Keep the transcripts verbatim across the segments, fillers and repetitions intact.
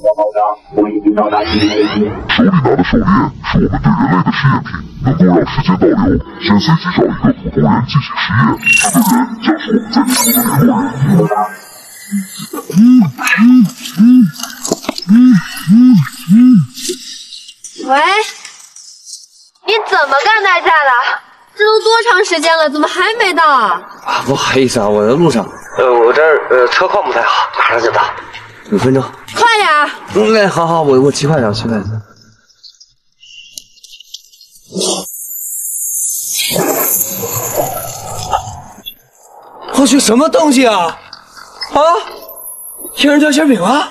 我爆炸，我已经到达地面边界。手里拿的手链是我们对人类的试验品，能够让时间倒流。先随机找一个普通人进行实验，这个人将是我们在地球的联络人。爆炸！嗯嗯嗯嗯嗯嗯。喂，你怎么干代驾的？ 这都多长时间了，怎么还没到啊？啊，不好意思啊，我在路上。呃，我这儿呃车况不太好，马上就到。五分钟，快点儿。嗯，哎，好好，我我骑快点，骑快点。我去，什么东西啊？啊，天上掉馅饼了！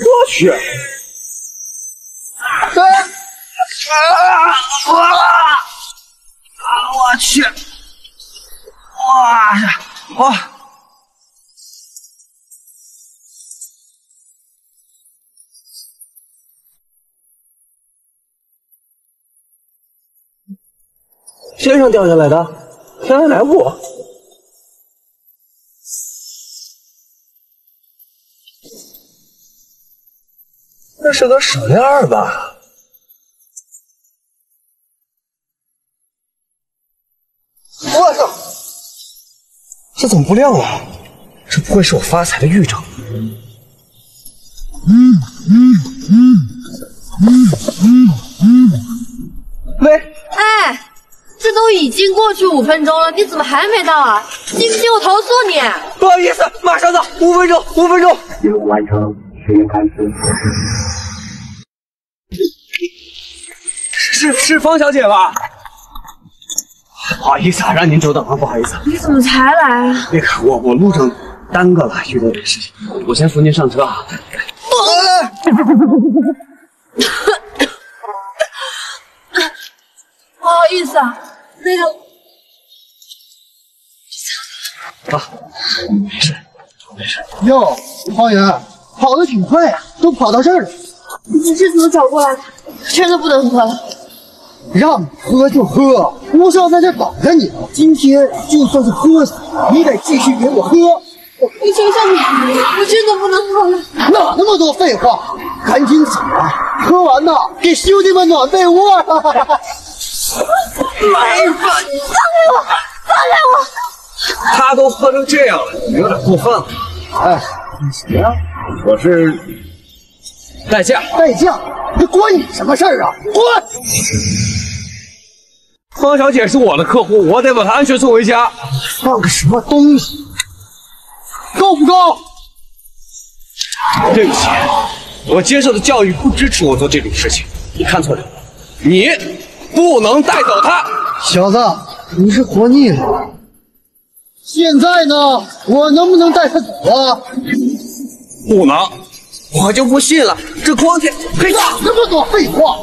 我去！啊啊啊！我去！哇塞！哇！天上掉下来的，天上来物。这是个手链吧？我操！这怎么不亮了？这不会是我发财的预兆？嗯嗯嗯嗯嗯嗯。喂！哎，这都已经过去五分钟了，你怎么还没到啊？信不信我投诉你？不好意思，马上到，五分钟，五分钟。任务完成。 实验开始，是是方小姐吧？不好意思啊，让您久等了，不好意思。你怎么才来啊？那个，我我路上耽搁了，遇到点事情，我先扶您上车啊。不好意思啊，那个，啊，没事没事。哟，方圆。 跑得挺快呀、啊，都跑到这儿了。你是怎么找过来的？真的不能喝了，让你喝就喝，我是要在这等着你。今天就算是喝死，你得继续给我喝。你求求你，我真的不能喝了。哪那么多废话，赶紧走啊！喝完呐，给兄弟们暖被窝。来吧，放开我，放开我！他都喝成这样了，你有点过分了。哎，你谁呀？ 我是代驾，代驾，这关你什么事儿啊？滚！方小姐是我的客户，我得把她安全送回家。放个什么东西？够不够？对不起，我接受的教育不支持我做这种事情。你看错人了，你不能带走她。小子，你是活腻了。现在呢，我能不能带她走啊？ 不能，我就不信了！这光天，呸！哪那么多废话！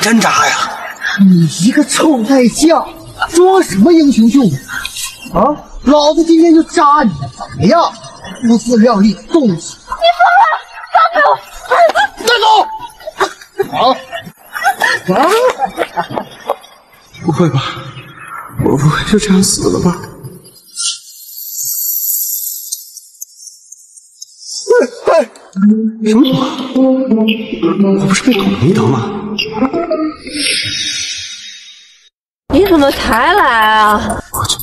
真渣呀！你一个臭代驾，装什么英雄救美啊？老子今天就扎你，怎么样？不自量力，冻死！你放开我！放开我！带走！好。啊！不会吧？我不会就这样死了吧？ 哎，什么毒？我不是被捅了一刀吗？你怎么才来啊？我去，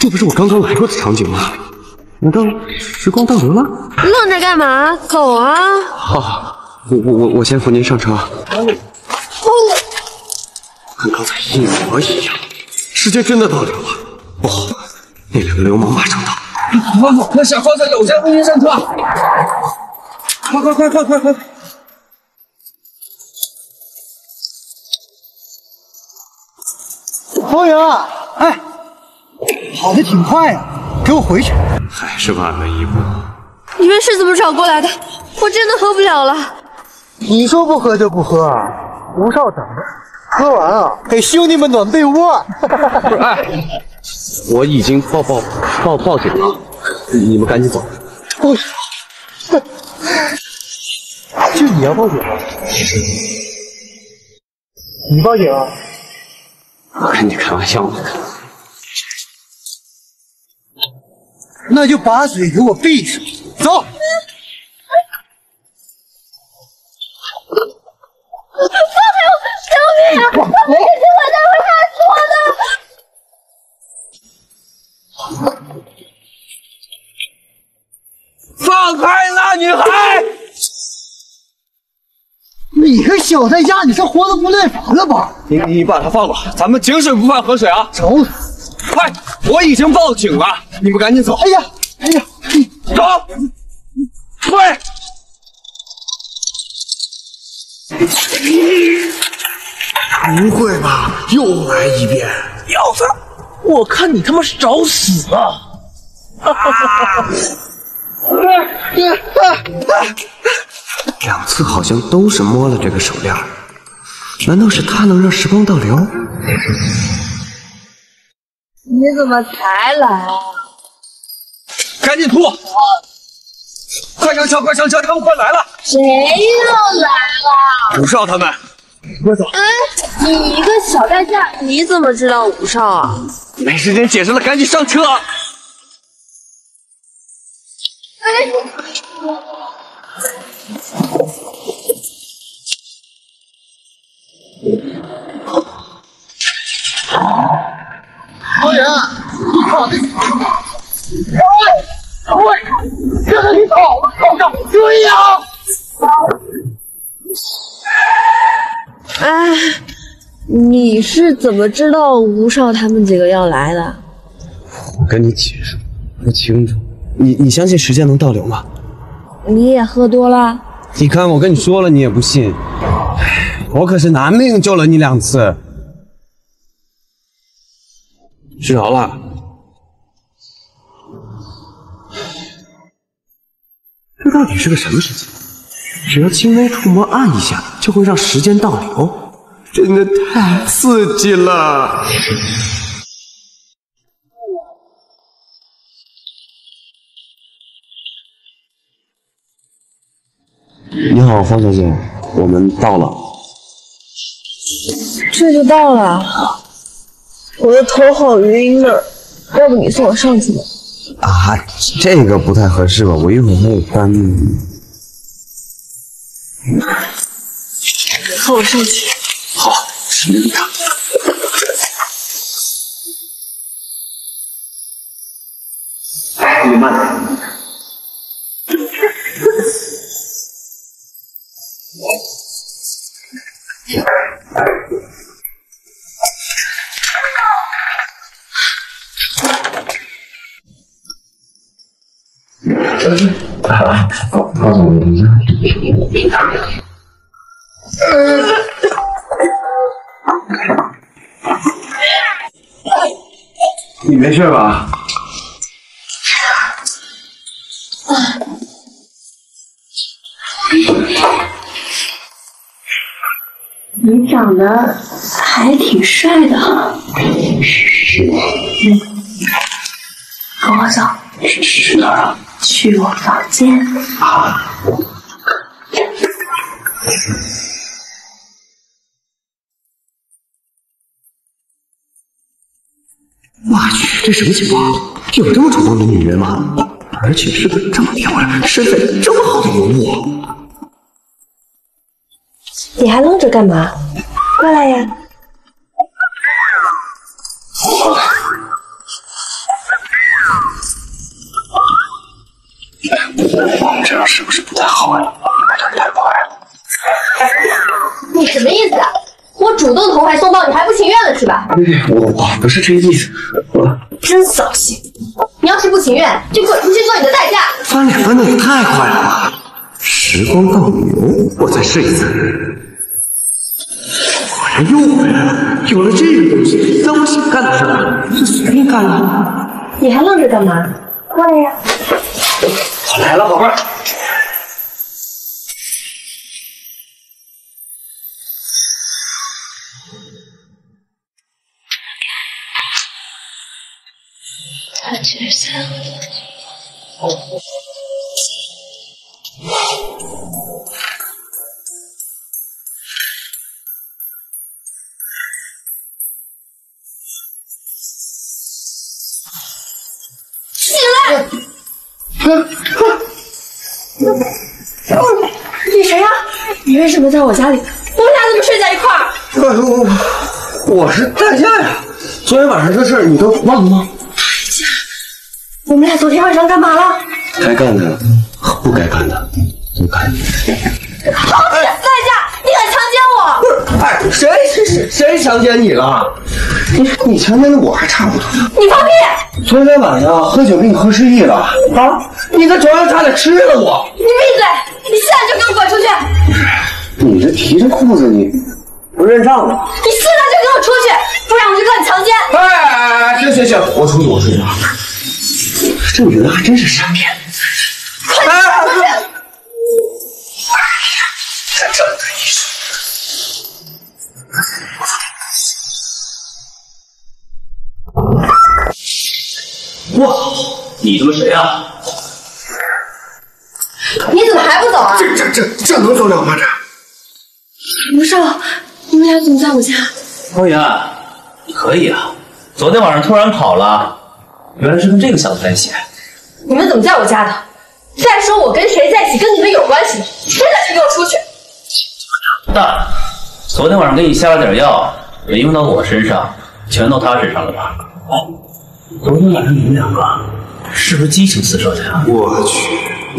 这不是我刚刚来过的场景吗？难道时光倒流了？愣着干嘛？走啊！好，好，我我我我先扶您上车。哦，跟刚才一模一样，时间真的倒流了。不好，那两个流氓马上到。 我我我想放在楼下，扶您上车。快快快快快快！方圆，哎，跑得挺快呀、啊，给我回去。还是晚了一步。你们是怎么找过来的？我真的喝不了了。你说不喝就不喝，吴少等着，喝完啊，给兄弟们暖被窝。不是哎。 我已经报报报报警了，你们赶紧走！哦，就你要报警？你报警啊？我跟你开玩笑呢。那就把嘴给我闭上，走。 救命啊！我不是这块，待会他说的。放开那女孩！你个小在家，你是活的不耐烦了吧？你你把他放了，咱们井水不犯河水啊！走，快！我已经报警了，你们赶紧走。哎呀，哎呀，走，快！ 不会吧，又来一遍！要子，我看你他妈是找死啊！两次好像都是摸了这个手链，难道是它能让时光倒流？你怎么才来啊？赶紧吐！快上车，快上车，他们快来了！谁又来了？武少他们。 快走！哎，你一个小代驾，你怎么知道武少啊？没时间解释了，赶紧上车！哎，高原，你跑的！喂喂，这个你跑了，跑上！对呀。 哎，你是怎么知道吴少他们几个要来的？我跟你解释不清楚。你你相信时间能倒流吗？你也喝多了。你看我跟你说了，你也不信。我可是拿命救了你两次。睡着了？这到底是个什么事情？ 只要轻微触摸按一下，就会让时间倒流，真的太刺激了！你好，方小姐，我们到了。这就到了，我的头好晕的，要不你送我上去吧？啊，这个不太合适吧，我一会儿还有班。 送我上去。好，是你呀。你慢点。啊，我我一样。 你没事吧？你长得还挺帅的哈。嗯，跟我走。去哪儿啊？去我房间。啊。 我去，这什么情况？有这么主动的女人吗？而且是个这么漂亮、身份这么好的人物，你还愣着干嘛？过来呀！我们这样是不是不太好呀、啊？有点太快了。 你什么意思啊？我主动投怀送抱，你还不情愿了是吧？我我不是这意思，我真扫兴。你要是不情愿，就给我出去做你的代驾。翻脸翻的也太快了吧！时光倒流，我再试一次。果然又回来了。有了这个东西，咱我想干的事儿就随便干了。你还愣着干嘛？过来呀！我来了，宝贝儿。 Touch yourself. 你谁呀？你为什么在我家里？我们俩怎么睡在一块儿？我我是代驾呀。昨天晚上这事儿你都忘了吗？代驾？我们俩昨天晚上干嘛了？该干的和不该干的都干。好死代驾！你敢强奸我？不是，哎，谁谁谁强奸你了？你你强奸的我还差不多。你放屁！昨天晚上喝酒给你喝失忆了啊？你在床上差点吃了我。你闭嘴！ 你现在就给我滚出去！你这提着裤子，你不认账了？你现在就给我出去，不然我就告你强奸！哎，哎，行行行，我出去，我出去啊！这女的还真是善变。快出去！哎呀，这真的医生。哇，你他妈谁啊？ 你怎么还不走啊？这这这这能走了吗？这，吴少，你们俩怎么在我家？莫言，你可以啊！昨天晚上突然跑了，原来是跟这个小子在一起。你们怎么在我家的？再说我跟谁在一起跟你们有关系吗？现在就给我出去！大，昨天晚上给你下了点药，没用到我身上，全到他身上了吧？哦，昨天晚上你们两个是不是激情四射的呀？我去！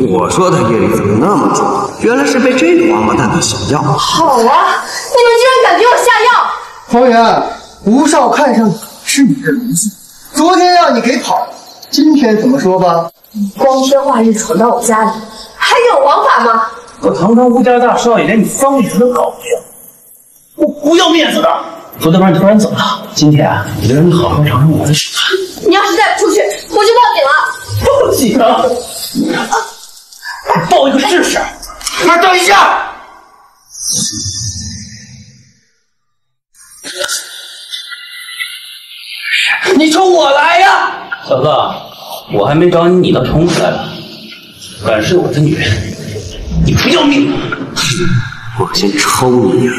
我说他夜里怎么那么重？原来是被这个王八蛋给下药。好啊，你们居然敢给我下药！方圆，吴少看上你是你的荣幸。昨天让你给跑，今天怎么说吧？你光天化日闯到我家里，还有王法吗？我堂堂吴家大少爷，连你方圆都搞不定，我不要面子的。昨天晚上你突然走了，今天啊，你就让你好好尝尝我的手段。你要是再不出去，我就报警了。报警啊！ 抱一个试试！哎，等一下！你冲我来呀，小子！我还没找你，你倒冲出来了！敢睡我的女人，你不要命吗？我先抽你！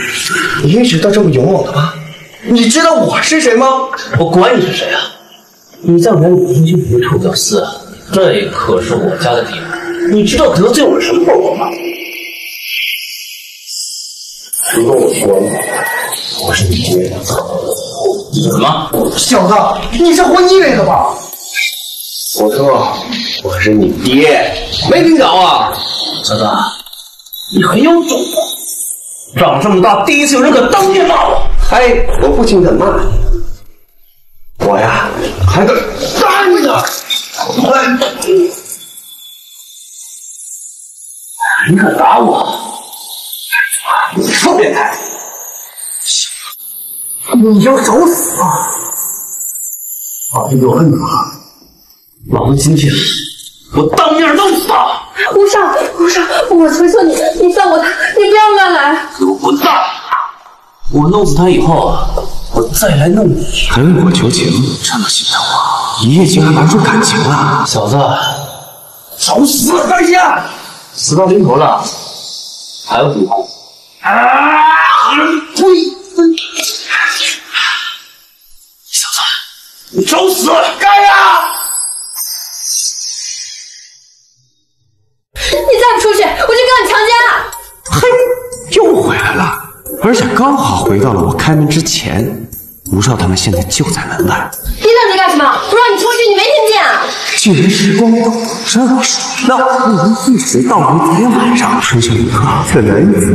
你一直都这么勇猛的吗？你知道我是谁吗？我管你是谁啊！你在我家里进去臭屌丝，这可是我家的地盘。 你知道得罪我什么后果吗？如果我说了，我是你爹。怎么，小子，你是混腻歪的吧？我说我是你爹，没听着啊？小子，你很有种啊！长这么大，第一次有人敢当面骂我。嗨，我不仅敢骂你，我呀还敢打你呢！来。 你敢打我？你臭变态！你要找死啊！老子有恨你啊！老子今天我当面弄死他！无少，无少，我求求你，你放我他，你不要乱来！给我滚蛋！我弄死他以后，我再来弄你。还为我求情，这么心疼我，一夜情还玩出感情了？小子，找死！大爷！ 死到临头了，还不服？啊！呸！小子，你找死！干呀！你再不出去，我就告你强奸了！嘿，又回来了，而且刚好回到了我开门之前。吴少他们现在就在门外。你愣着干什么？不让你出去，你没听见啊？ 距离时光真好说，那我们一直到昨天晚上春宵一刻，却难以你这么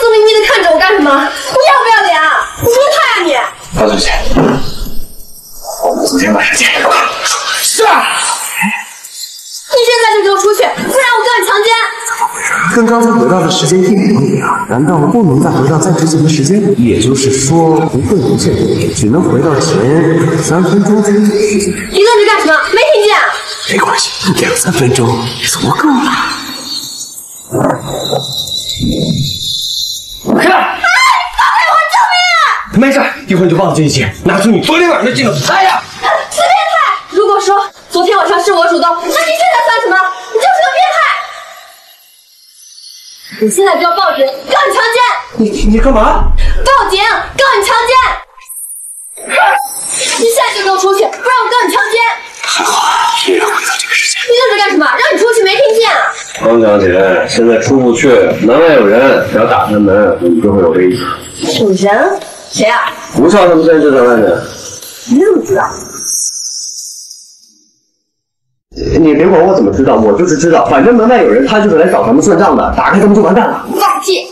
色眯眯的看着我干什么？我要不要脸？你变态啊你！大小姐，我们昨天晚上见过。是。你现在就给我出去，不然我告你强奸！怎么回事？跟刚才回到的时间地点一样，难道不能再回到暂时性的时间？也就是说，不会无限回点，只能回到前三分钟。你愣着干什么？没听见？ 没关系，两三分钟足够了。看！哎，宝贝，我救命！没事，一会儿你就抱我进一起，拿出你昨天晚上的镜子。哎呀，死变态！如果说昨天晚上是我主动，那你现在算什么？你就是个变态！你现在就要报警，告你强奸！你你干嘛？报警，告你强奸！你现在就给我出去，不然我告你强奸！还好。 你让我回到这个世界。你盯着干什么？让你出去没听见啊？王小姐，现在出不去，门外有人，只要打开门，你就会有危险。有人？谁啊？吴少他们现在就在外面。你怎么知道？你别管我怎么知道，我就是知道，反正门外有人，他就是来找咱们算账的，打开他们就完蛋了。放屁！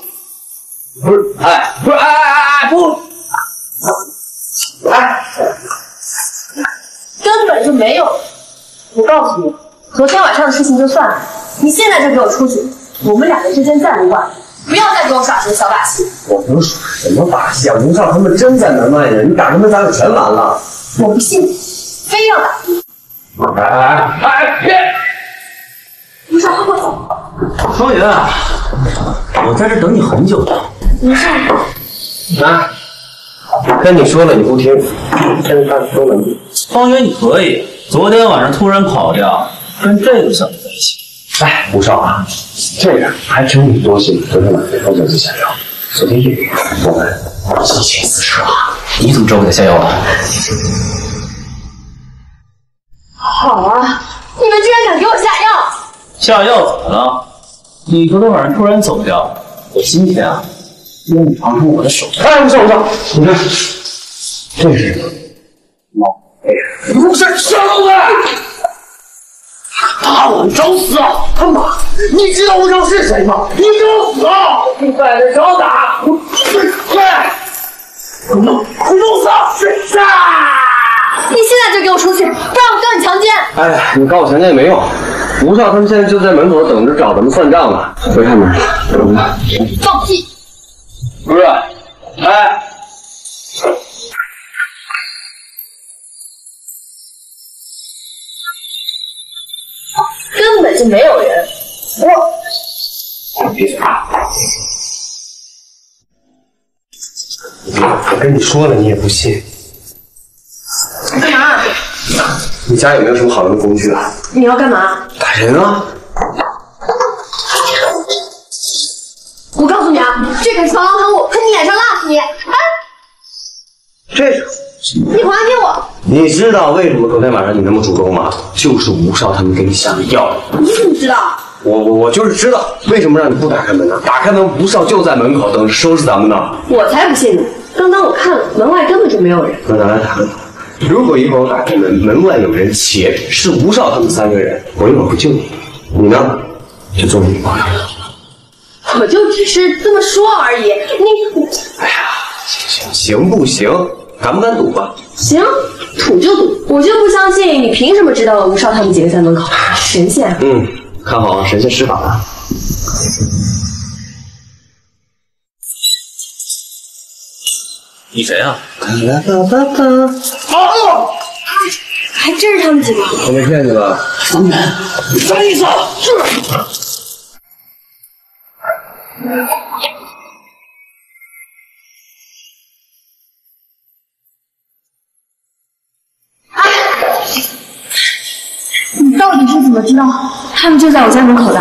不是，哎，不是，哎哎哎哎，不，哎，根本就没有。我告诉你，昨天晚上的事情就算了，你现在就给我出去，我们两人之间再无挂，不要再给我耍什么小把戏。我能耍什么把戏啊？吴少他们真在门外呢，你打他们咱就全完了。我不信，非要打。哎哎哎！别！吴少，快走！双云啊！我在这等你很久了。没事。啊！跟你说了你不听，现在大说了你。方圆，你可以。昨天晚上突然跑掉，跟这个小子在一起。哎，吴少啊，这个还真你多心。昨天晚上高总就想要，昨天夜里我们激情四射。你怎么知道我在下药啊？好啊，你们居然敢给我下药！下药怎么了？你昨天晚上突然走掉，我今天啊，用你尝尝我的手。哎，不是不是，你看，这是猫背。不是小子，他打我，你找死啊！他妈，你知道吴少是谁吗？你找死啊！你在这找打，我快，我弄，我弄死他！是啊！你现在就给我出去，不然我告你强奸！哎，你告我强奸也没用。吴少他们现在就在门口等着找咱们算账呢，回开门。放屁！不是，哎，根本就没有人。我，闭嘴！我跟你说了，你也不信。干嘛？你家有没有什么好用的工具啊？你要干嘛？打人啊！我告诉你啊，这可是防狼喷雾，喷你脸上辣死你！哎，这是你还给我！你知道为什么昨天晚上你那么主动吗？就是吴少他们给你下的药。你怎么知道？我我我就是知道。为什么让你不打开门呢？打开门，吴少就在门口等着收拾咱们呢。我才不信呢！刚刚我看了，门外根本就没有人。那咱来打个赌。如果一会儿我打开门，门外有人，且是吴少他们三个人，我一会儿会救你，你呢，就做你朋友。我就只是这么说而已，你……哎呀，行行行不行？敢不敢赌吧？行，赌就赌，我就不相信你凭什么知道吴少他们几个在门口？神仙啊！嗯，看好啊，神仙施法了。你谁啊？啊！还真是他们几个！我没骗你吧？方圆，你什么意思？是。哎，你到底是怎么知道他们就在我家门口的？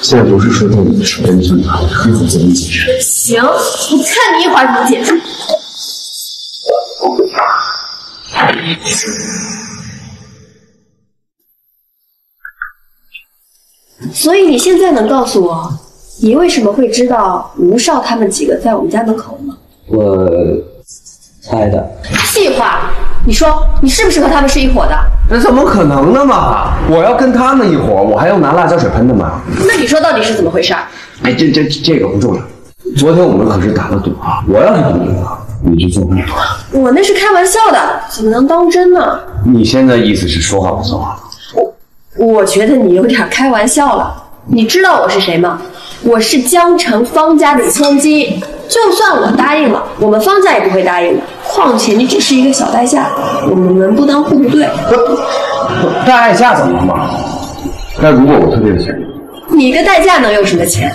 现在不是说动你的手，真的，一会儿怎么解释？行，我看你一会儿怎么解释。所以你现在能告诉我，你为什么会知道吴少他们几个在我们家门口吗？我猜的。屁话！你说你是不是和他们是一伙的？那怎么可能呢嘛！我要跟他们一伙，我还用拿辣椒水喷他们？那你说到底是怎么回事？哎，这这这个不重要。昨天我们可是打了赌啊！我要是不赢了，你就做梦吧。我那是开玩笑的，怎么能当真呢？你现在意思是说话不算话？我我觉得你有点开玩笑了。你知道我是谁吗？我是江城方家的千金，就算我答应了，我们方家也不会答应的。况且你只是一个小代驾，我们门不当户不对。代驾怎么了嘛？那如果我特别有钱，你一个代驾能有什么钱？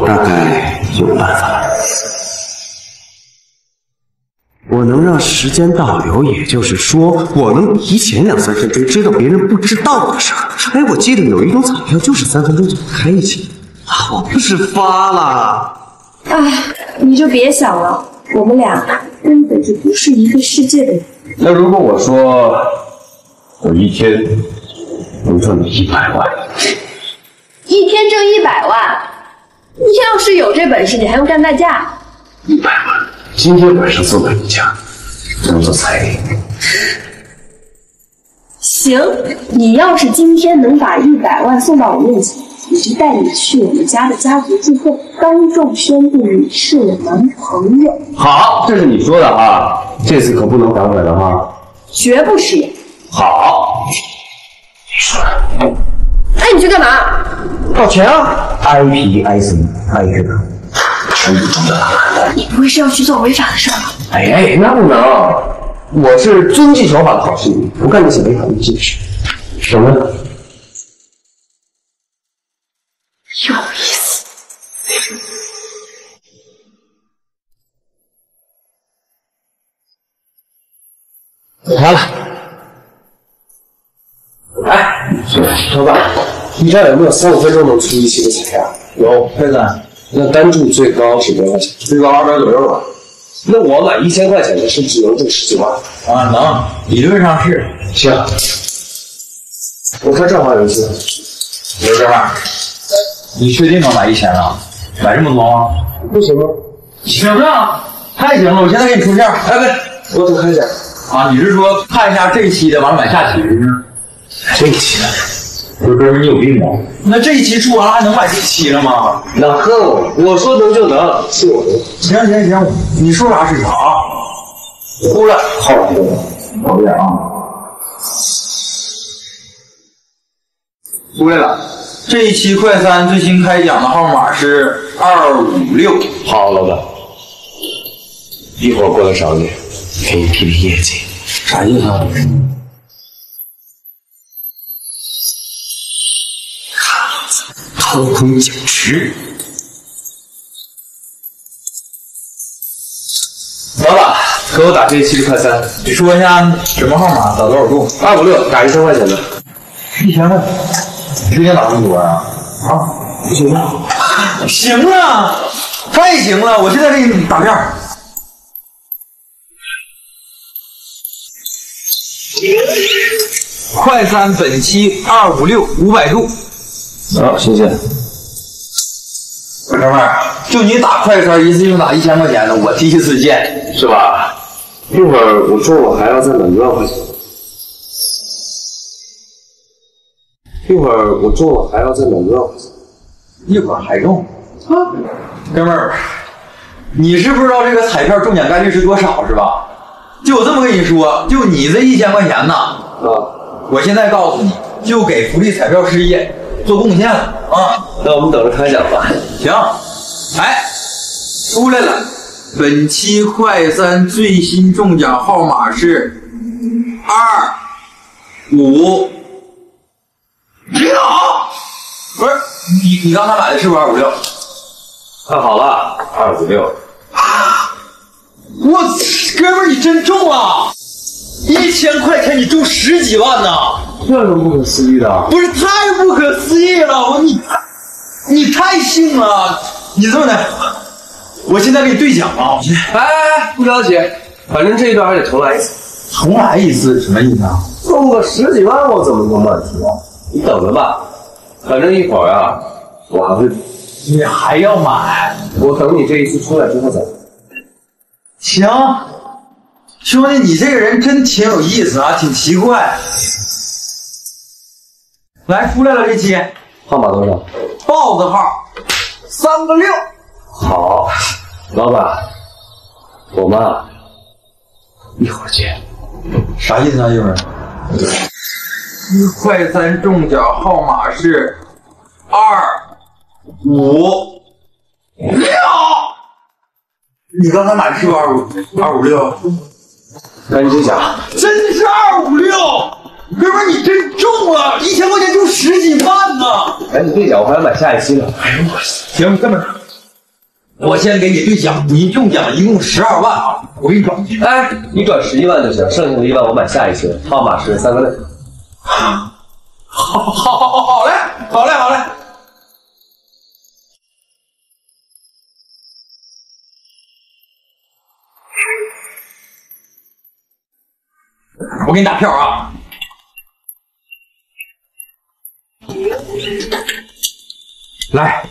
我大概有办法，我能让时间倒流，也就是说，我能提前两三分钟知道别人不知道的事儿。哎，我记得有一种彩票就是三分钟就开一期，啊，我不是发了？哎，你就别想了，我们俩根本就不是一个世界的人。那如果我说我一天能赚一百万，一天挣一百万。你要是有这本事，你还用干大架？一百万，今天晚上送给你家，当做彩礼。行，你要是今天能把一百万送到我面前，我就带你去我们家的家族聚会，当众宣布你是我男朋友。好，这是你说的啊，这次可不能反悔了啊，绝不食言。 好，你说的。哎，你去干嘛？搞钱啊！挨皮挨揍挨着呢，全部中断了。你不会是要去做违法的事吧？哎，那不能，我是遵纪守法的好市民，不干那些违法违纪的事。什么？有意思。来了。 哎，老板，你这儿有没有三五分钟能出一期的彩呀？有，佩子，那单注最高是多少钱？最高二百左右吧。那我买一千块钱的，是不是能挣十几万？啊，能，理论上是。行，我看这话有意思。刘师傅，你确定能买一千啊？买这么多吗？不行吗？行啊，太行了！我现在给你出价。哎，喂，我等看一下。啊，你是说看一下这期的，完了买下期是不是？ 这一期呢？不是哥们，你有病吧？那这一期出完还能买这期了吗？哪够？我说能就能，是我的。行行行，你说啥是啥。出来，好了，老远啊！出来了。这一期快三最新开奖的号码是二五六。好，老板。一会儿过来找你，给你批批业绩。啥意思啊？ 掏空奖池，老板，给我打这一期的快三，你说一下什么号码，打多少注？二五六，打一千块钱的，一千块，你最近打这么多啊？啊，不行啊，行啊，太行了，我现在给你打片儿。快三本期二五六五百注。 好、哦，谢谢。哥们儿，就你打快餐一次性打一千块钱的，我第一次见，是吧？一会儿我说我还要再买一万块钱，一会儿我说我还要再买一万块钱，一会儿还中啊！哥们儿，你是不知道这个彩票中奖概率是多少，是吧？就我这么跟你说，就你这一千块钱呐，啊，我现在告诉你，就给福利彩票事业。 做贡献了啊！那我们等着开奖吧。行，哎，出来了，本期快三最新中奖号码是二五六。不是你，你刚才买的是不是二五六？看好了，二五六。啊！我哥们儿，你真中了！一千块钱你中十几万呢！ 这是不可思议的，不是太不可思议了！我你，你太信了！你这么的，我现在给你兑奖啊！哎哎哎，不了解，反正这一段还得重来一次。重来一次什么意思啊？中个十几万，我怎么能满足？你等着吧，反正一会儿啊，我还会。你还要买？我等你这一次出来之后再。行，兄弟，你这个人真挺有意思啊，挺奇怪。 来，出来了这期号码多少？豹子号，三个六。好，老板，我们一会儿见。啥意思啊，一会儿？快三中奖号码是二五六。你刚才买的是二五二五六？赶紧讲，真是二五六。 哥们，你真中了，一千块钱中十几万呢！哎，你兑奖，我还要买下一期呢。哎呦我，行，哥们，我先给你兑奖，你中奖一共十二万啊！我给你转，哎，你转十一万就行，剩下的一万我买下一期。号码是三个六。好，好，好，好嘞，好嘞，好嘞。我给你打票啊！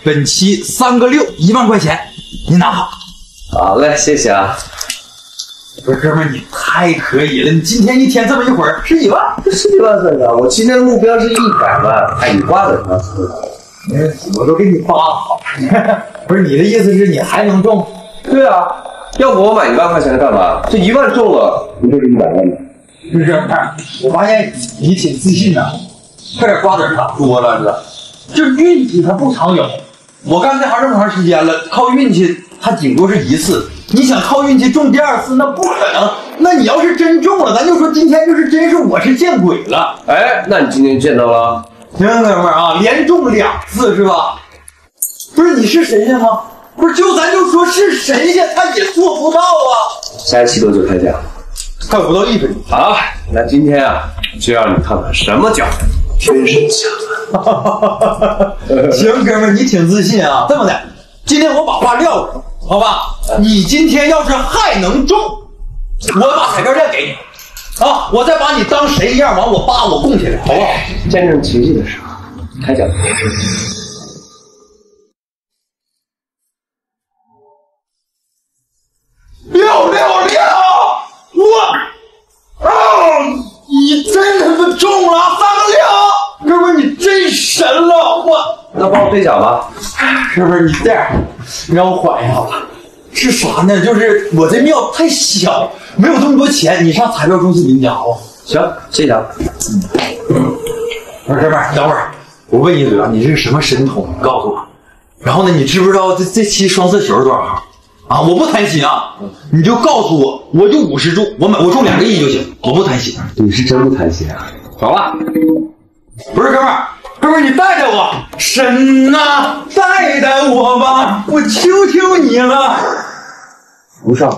本期三个六，一万块钱，你拿好。好嘞，谢谢啊。不是哥们儿，你太可以了！你今天一天这么一会儿，十几万，十几万算啥？我今天的目标是一百万。哎，你挂的什么词？嗯，我都给你挂好。不是你的意思是你还能中？对啊，要不我买一万块钱干嘛？这一万中了，不就是一百万吗？是不是？我发现你挺自信啊，快点挂点啥多了，这就运气它不常有。我干这行这么长时间了，靠运气它顶多是一次。 你想靠运气中第二次，那不可能。那你要是真中了，咱就说今天就是真是我是见鬼了。哎，那你今天见到了？行，哥们儿啊，连中两次是吧？不是你是神仙吗？不是，就咱就说是神仙，他也做不到啊。下一期多久开奖？还有不到一分钟。好，那今天啊，就让你看看什么奖真神仙。行，哥们儿，你挺自信啊。这么的，今天我把话撂了。 好吧，你今天要是还能中，我把彩票站给你，啊，我再把你当谁一样往我扒我供起来，好不好？见证奇迹的时候，开奖。六六六！我，啊，你真他妈中了三个六，哥们你真神了，我。那帮我兑奖吧，哥们你这样。 你让我缓一下吧，是啥呢？就是我这庙太小，没有这么多钱。你上彩票公司领奖好不好？行，谢谢啊。我说哥们儿，等会儿我问一嘴啊，你是什么神童？你告诉我。然后呢，你知不知道这这期双色球是多少号？啊，我不贪心啊，你就告诉我，我就五十注，我买我中两个亿就行，我不贪心。你是真不贪心啊？走吧。不是哥们儿。 哥们，你带着我，神啊，带带我吧，我求求你了。无少，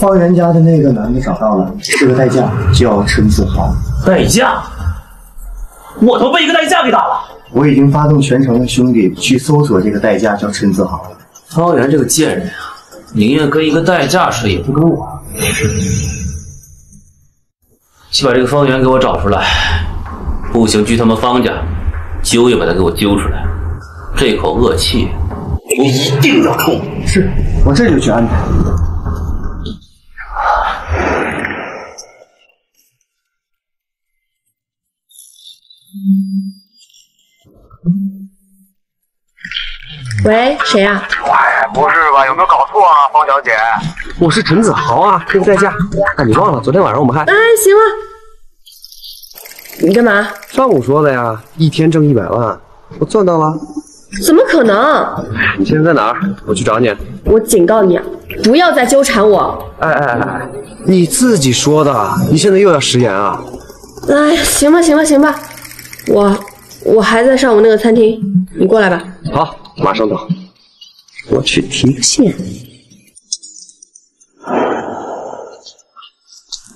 方圆家的那个男的找到了，是个代驾，叫陈子豪。代驾？我都被一个代驾给打了。我已经发动全城的兄弟去搜索这个代驾，叫陈子豪了。方圆这个贱人啊，宁愿跟一个代驾睡，也不跟我。去把这个方圆给我找出来。 不行，去他们方家，揪也把他给我揪出来！这口恶气，我一定要吐！是，我这就去安排。喂，谁呀、啊？哎，不是吧？有没有搞错啊，方小姐？我是陈子豪啊，这个代驾。哎，你忘了昨天晚上我们还……哎，行了。 你干嘛？上午说的呀，一天挣一百万，我赚到了。怎么可能？你现在在哪儿？我去找你。我警告你，不要再纠缠我。哎哎哎，你自己说的，你现在又要食言啊？哎，行吧行吧行吧，我我还在上午那个餐厅，你过来吧。好，马上到。我去提个现。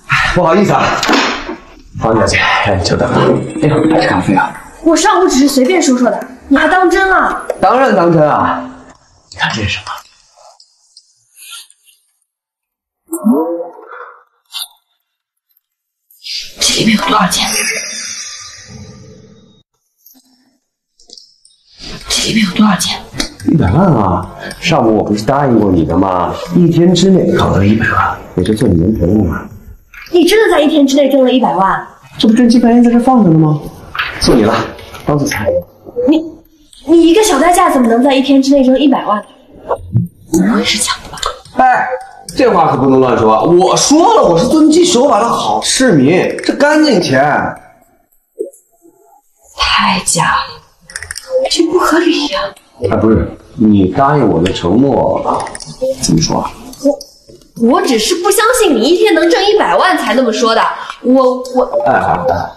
哎，不好意思啊。 方小姐，久等了。哎呦，还是咖啡啊！我上午只是随便说说的，你还当真啊？当然当真啊！你看这是什么？这里面有多少钱？这里面有多少钱？一百万啊！上午我不是答应过你的吗？一天之内搞到一百万，也就算你能成功了。 你真的在一天之内挣了一百万？这不真金白银在这放着呢吗？送你了，当早餐。你你一个小代驾怎么能在一天之内挣一百万呢？不会是假的吧？哎，这话可不能乱说。我说了，我是遵纪守法的好市民，这干净钱。太假了，这不合理呀、啊！哎，不是，你答应我的承诺怎么说啊？我。 我只是不相信你一天能挣一百万才那么说的，我我哎哎哎，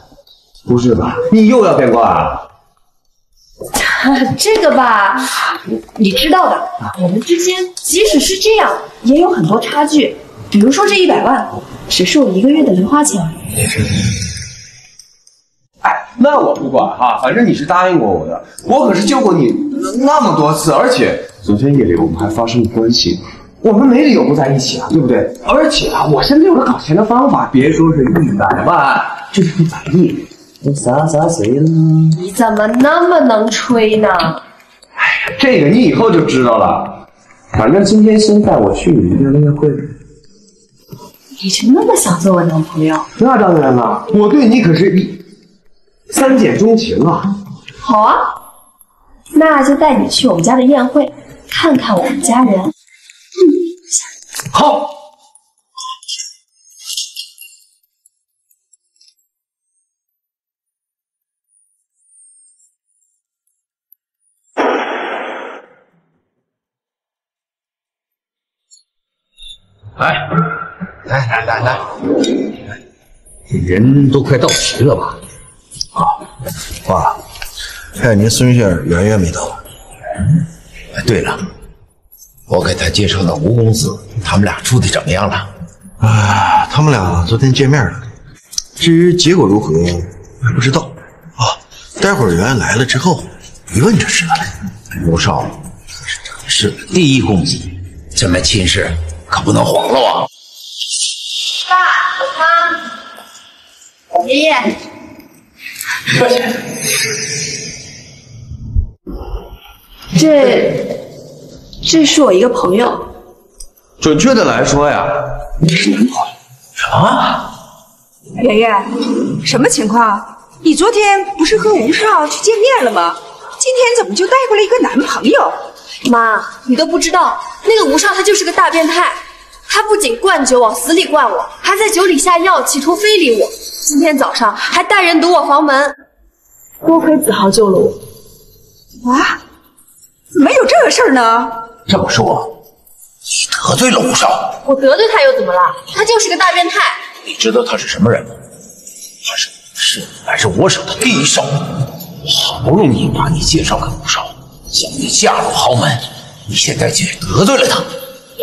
不是吧？你又要变卦啊？这个吧，你你知道的，我们之间即使是这样，也有很多差距。比如说这一百万，只是我一个月的零花钱。哎，那我不管哈、啊，反正你是答应过我的，我可是救过你那么多次，而且昨天夜里我们还发生了关系。 我们没理由不在一起啊，对不对？而且啊，我现在有了搞钱的方法，别说是一百万，就是一百亿，你洒洒水了？你怎么那么能吹呢？哎，这个你以后就知道了。反正今天先带我去你们那个约会。你就那么想做我男朋友？那当然了，我对你可是一三见钟情啊！好啊，那就带你去我们家的宴会，看看我们家人。嗯，好。 来，来来来来，这人都快到齐了吧？啊，爸，还有您孙杏儿圆圆没到。嗯，对了，我给他介绍的吴公子，他们俩处的怎么样了？啊，他们俩昨天见面了，至于结果如何还不知道啊。待会儿圆圆来了之后，一问就知道了。吴少，是第一公子，这门亲事。 可不能黄了啊！爸妈，爷爷，这这是我一个朋友。准确的来说呀，你是男朋友啊？爷爷，什么情况？你昨天不是和吴少去见面了吗？今天怎么就带过来一个男朋友？ 妈，你都不知道，那个吴少他就是个大变态。他不仅灌酒往死里灌我，还在酒里下药，企图非礼我。今天早上还带人堵我房门，多亏子豪救了我。啊，怎么有这个事儿呢？这么说，你得罪了吴少？我得罪他又怎么了？他就是个大变态。你知道他是什么人吗？他是是还是我省的第一少，我好不容易把你介绍给吴少。 想你嫁入豪门，你现在竟得罪了他，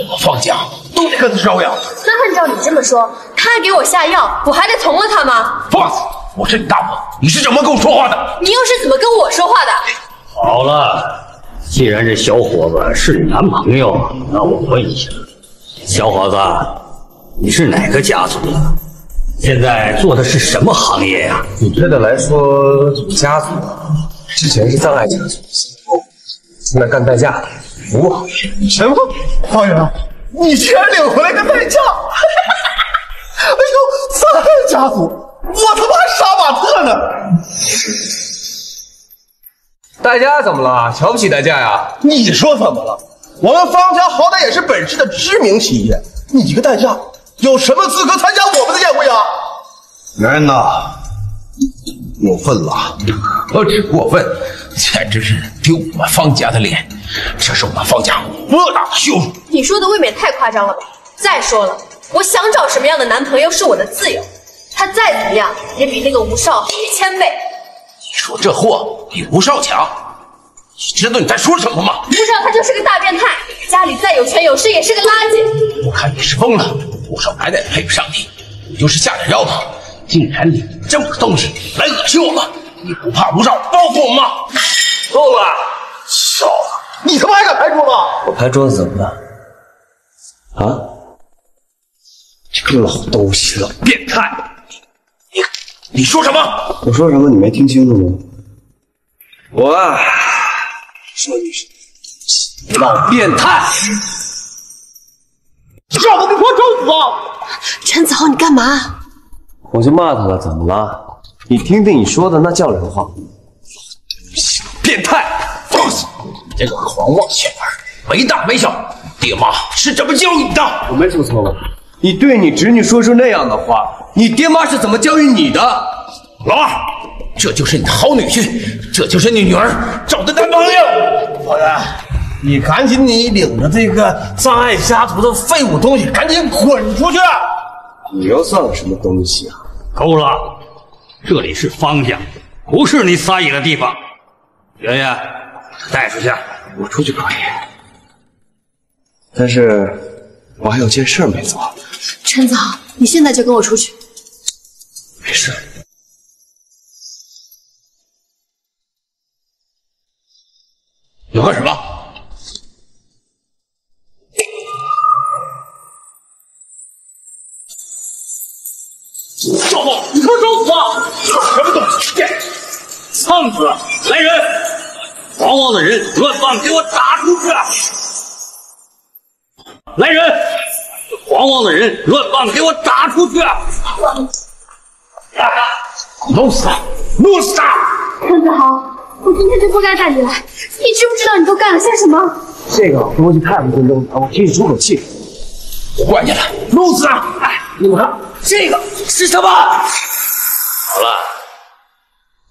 我放假都得跟他招摇。那按照你这么说，他还给我下药，我还得从了他吗？放肆！我是你大伯，你是怎么跟我说话的？你又是怎么跟我说话的？好了，既然这小伙子是你男朋友，那我问一下，小伙子，你是哪个家族的？现在做的是什么行业呀、啊？准确的来说，家族之前是葬爱家族。 现在干代驾的，服务行业。什么？方圆，你居然领回来个代驾！哎呦，葬爱家族，我他妈杀马特呢！代驾怎么了？瞧不起代驾呀？你说怎么了？我们方家好歹也是本市的知名企业，你一个代驾有什么资格参加我们的宴会啊？圆圆呐，过分了，何止过分！ 简直是丢我们方家的脸，这是我们方家莫大的羞辱。你说的未免太夸张了吧？再说了，我想找什么样的男朋友是我的自由，他再怎么样也比那个吴少好一千倍。你说这货比吴少强，你知道你在说什么吗？吴少他就是个大变态，家里再有权有势也是个垃圾。我看你是疯了，吴少还得配不上你，你就是下点药吧，竟然领这么个东西来恶心我们。 你不怕吴少报复我吗？够了，小子，你他妈还敢拍桌子？我拍桌子怎么了？啊！这个老东西，老变态！你你说什么？我说什么？你没听清楚吗？我啊，说你是老变态！让我给我整死啊！陈子豪，你干嘛？我就骂他了，怎么了？ 你听听你说的那叫人话！变态，放肆！你这个狂妄小儿，没大没小！爹妈是怎么教你的？我没说错吧？你对你侄女说出那样的话，你爹妈是怎么教育你的？老二，这就是你的好女婿，这就是你女儿找的男朋友。老袁，你赶紧，你领着这个葬爱家族的废物东西，赶紧滚出去！你又算个什么东西啊？够了！ 这里是方家，不是你撒野的地方。圆圆，带出去，我出去可以，但是我还有件事没做。陈子豪，你现在就跟我出去。没事。你要干什么？少后，你他妈找死啊！什么东西？苍子，来人！王王的人，乱棒给我打出去！来人！王王的人，乱棒给我打出去！弄死他！弄死他！陈子豪，我今天就不该带你来，你知不知道你都干了些什么？这个我回去看看孙中堂，我替你出口气。我管你了，弄死他！哎，你们看，这个是什么？好了，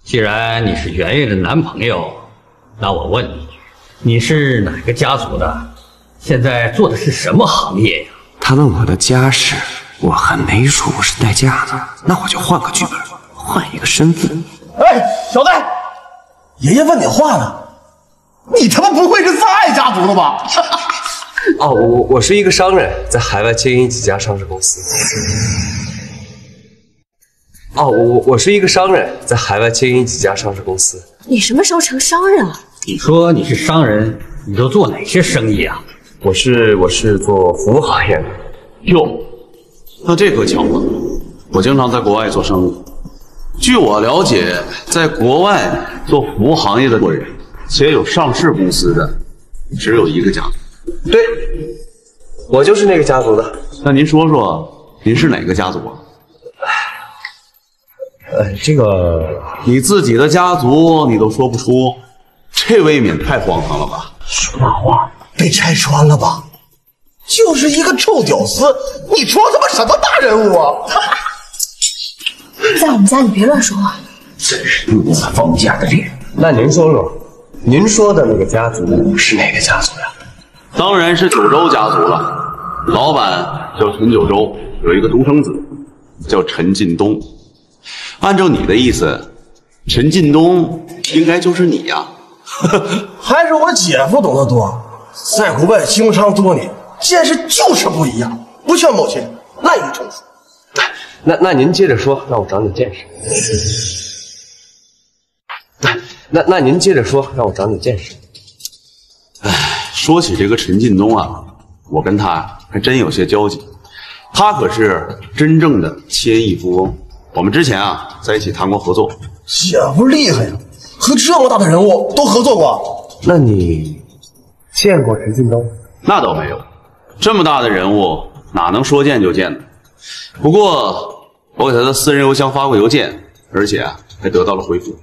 既然你是圆圆的男朋友，那我问你，你是哪个家族的？现在做的是什么行业呀？他问我的家世，我还没说我是代驾呢，那我就换个剧本，换一个身份。哎，小子，爷爷问你话呢，你他妈不会是三爱家族的吧？哦，我我是一个商人，在海外经营几家上市公司。哦，我我是一个商人，在海外经营几家上市公司。你什么时候成商人了？你说你是商人，你都做哪些生意啊？我是我是做服务行业的。哟，那这可巧了，我经常在国外做生意。据我了解，在国外做服务行业的人，且有上市公司的，只有一个家族。对，我就是那个家族的。那您说说，您是哪个家族啊？呃，这个你自己的家族你都说不出，这未免太荒唐了吧？说大话，被拆穿了吧？就是一个臭屌丝，你说他妈什么大人物啊？在我们家你别乱说话，真是丢了方家的脸。那您说说，您说的那个家族是哪个家族呀？当然是九州家族了，老板叫陈九州，有一个独生子叫陈进东。按照你的意思，陈进东应该就是你呀、啊？还是我姐夫懂得多，在国外经商多年，见识就是不一样。不像某些滥竽充数。那那您接着说，让我长点见识。那那您接着说，让我长点见识。哎，说起这个陈进东啊，我跟他还真有些交集。他可是真正的千亿富翁。我们之前啊，在一起谈过合作。姐夫厉害呀，和这么大的人物都合作过。那你见过陈进东？那倒没有，这么大的人物哪能说见就见呢？不过我给他的私人邮箱发过邮件，而且啊，还得到了回复。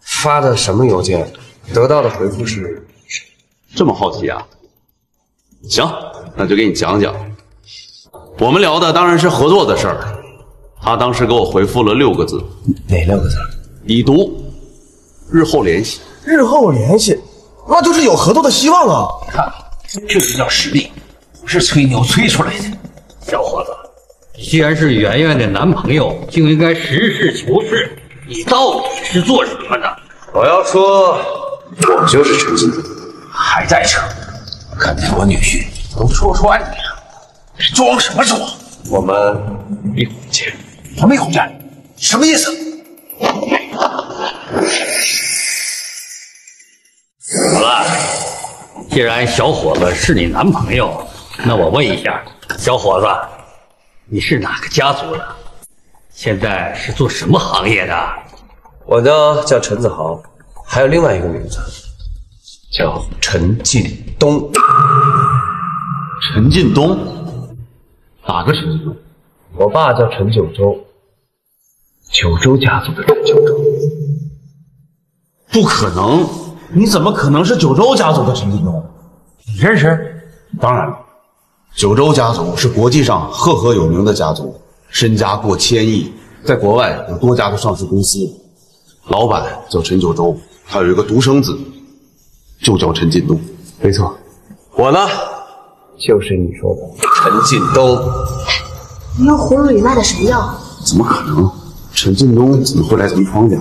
发的什么邮件？得到的回复是？这么好奇啊？行，那就给你讲讲。我们聊的当然是合作的事儿。他当时给我回复了六个字，哪六个字？已读，日后联系。日后联系，那就是有合作的希望啊！看，这就叫实力，不是吹牛吹出来的。小伙子，你既然是圆圆的男朋友，就应该实事求是。你到底是做什么的？我要说，我就是陈金，还在这。看在我女婿都戳穿你了，你装什么装？我们一起见。什么一伙人？什么意思？好了，既然小伙子是你男朋友，那我问一下，小伙子，你是哪个家族的？现在是做什么行业的？我呢叫陈子豪，还有另外一个名字叫陈进东。陈进东？哪个陈进东？我爸叫陈九州，九州家族的陈九州。不可能，你怎么可能是九州家族的陈进东？你认识？当然了，九州家族是国际上赫赫有名的家族，身家过千亿，在国外有多家的上市公司。老板叫陈九州，他有一个独生子，就叫陈进东。没错，我呢，就是你说的陈进东。你用葫芦里卖的什么药？怎么可能？陈进东怎么会来咱们方家？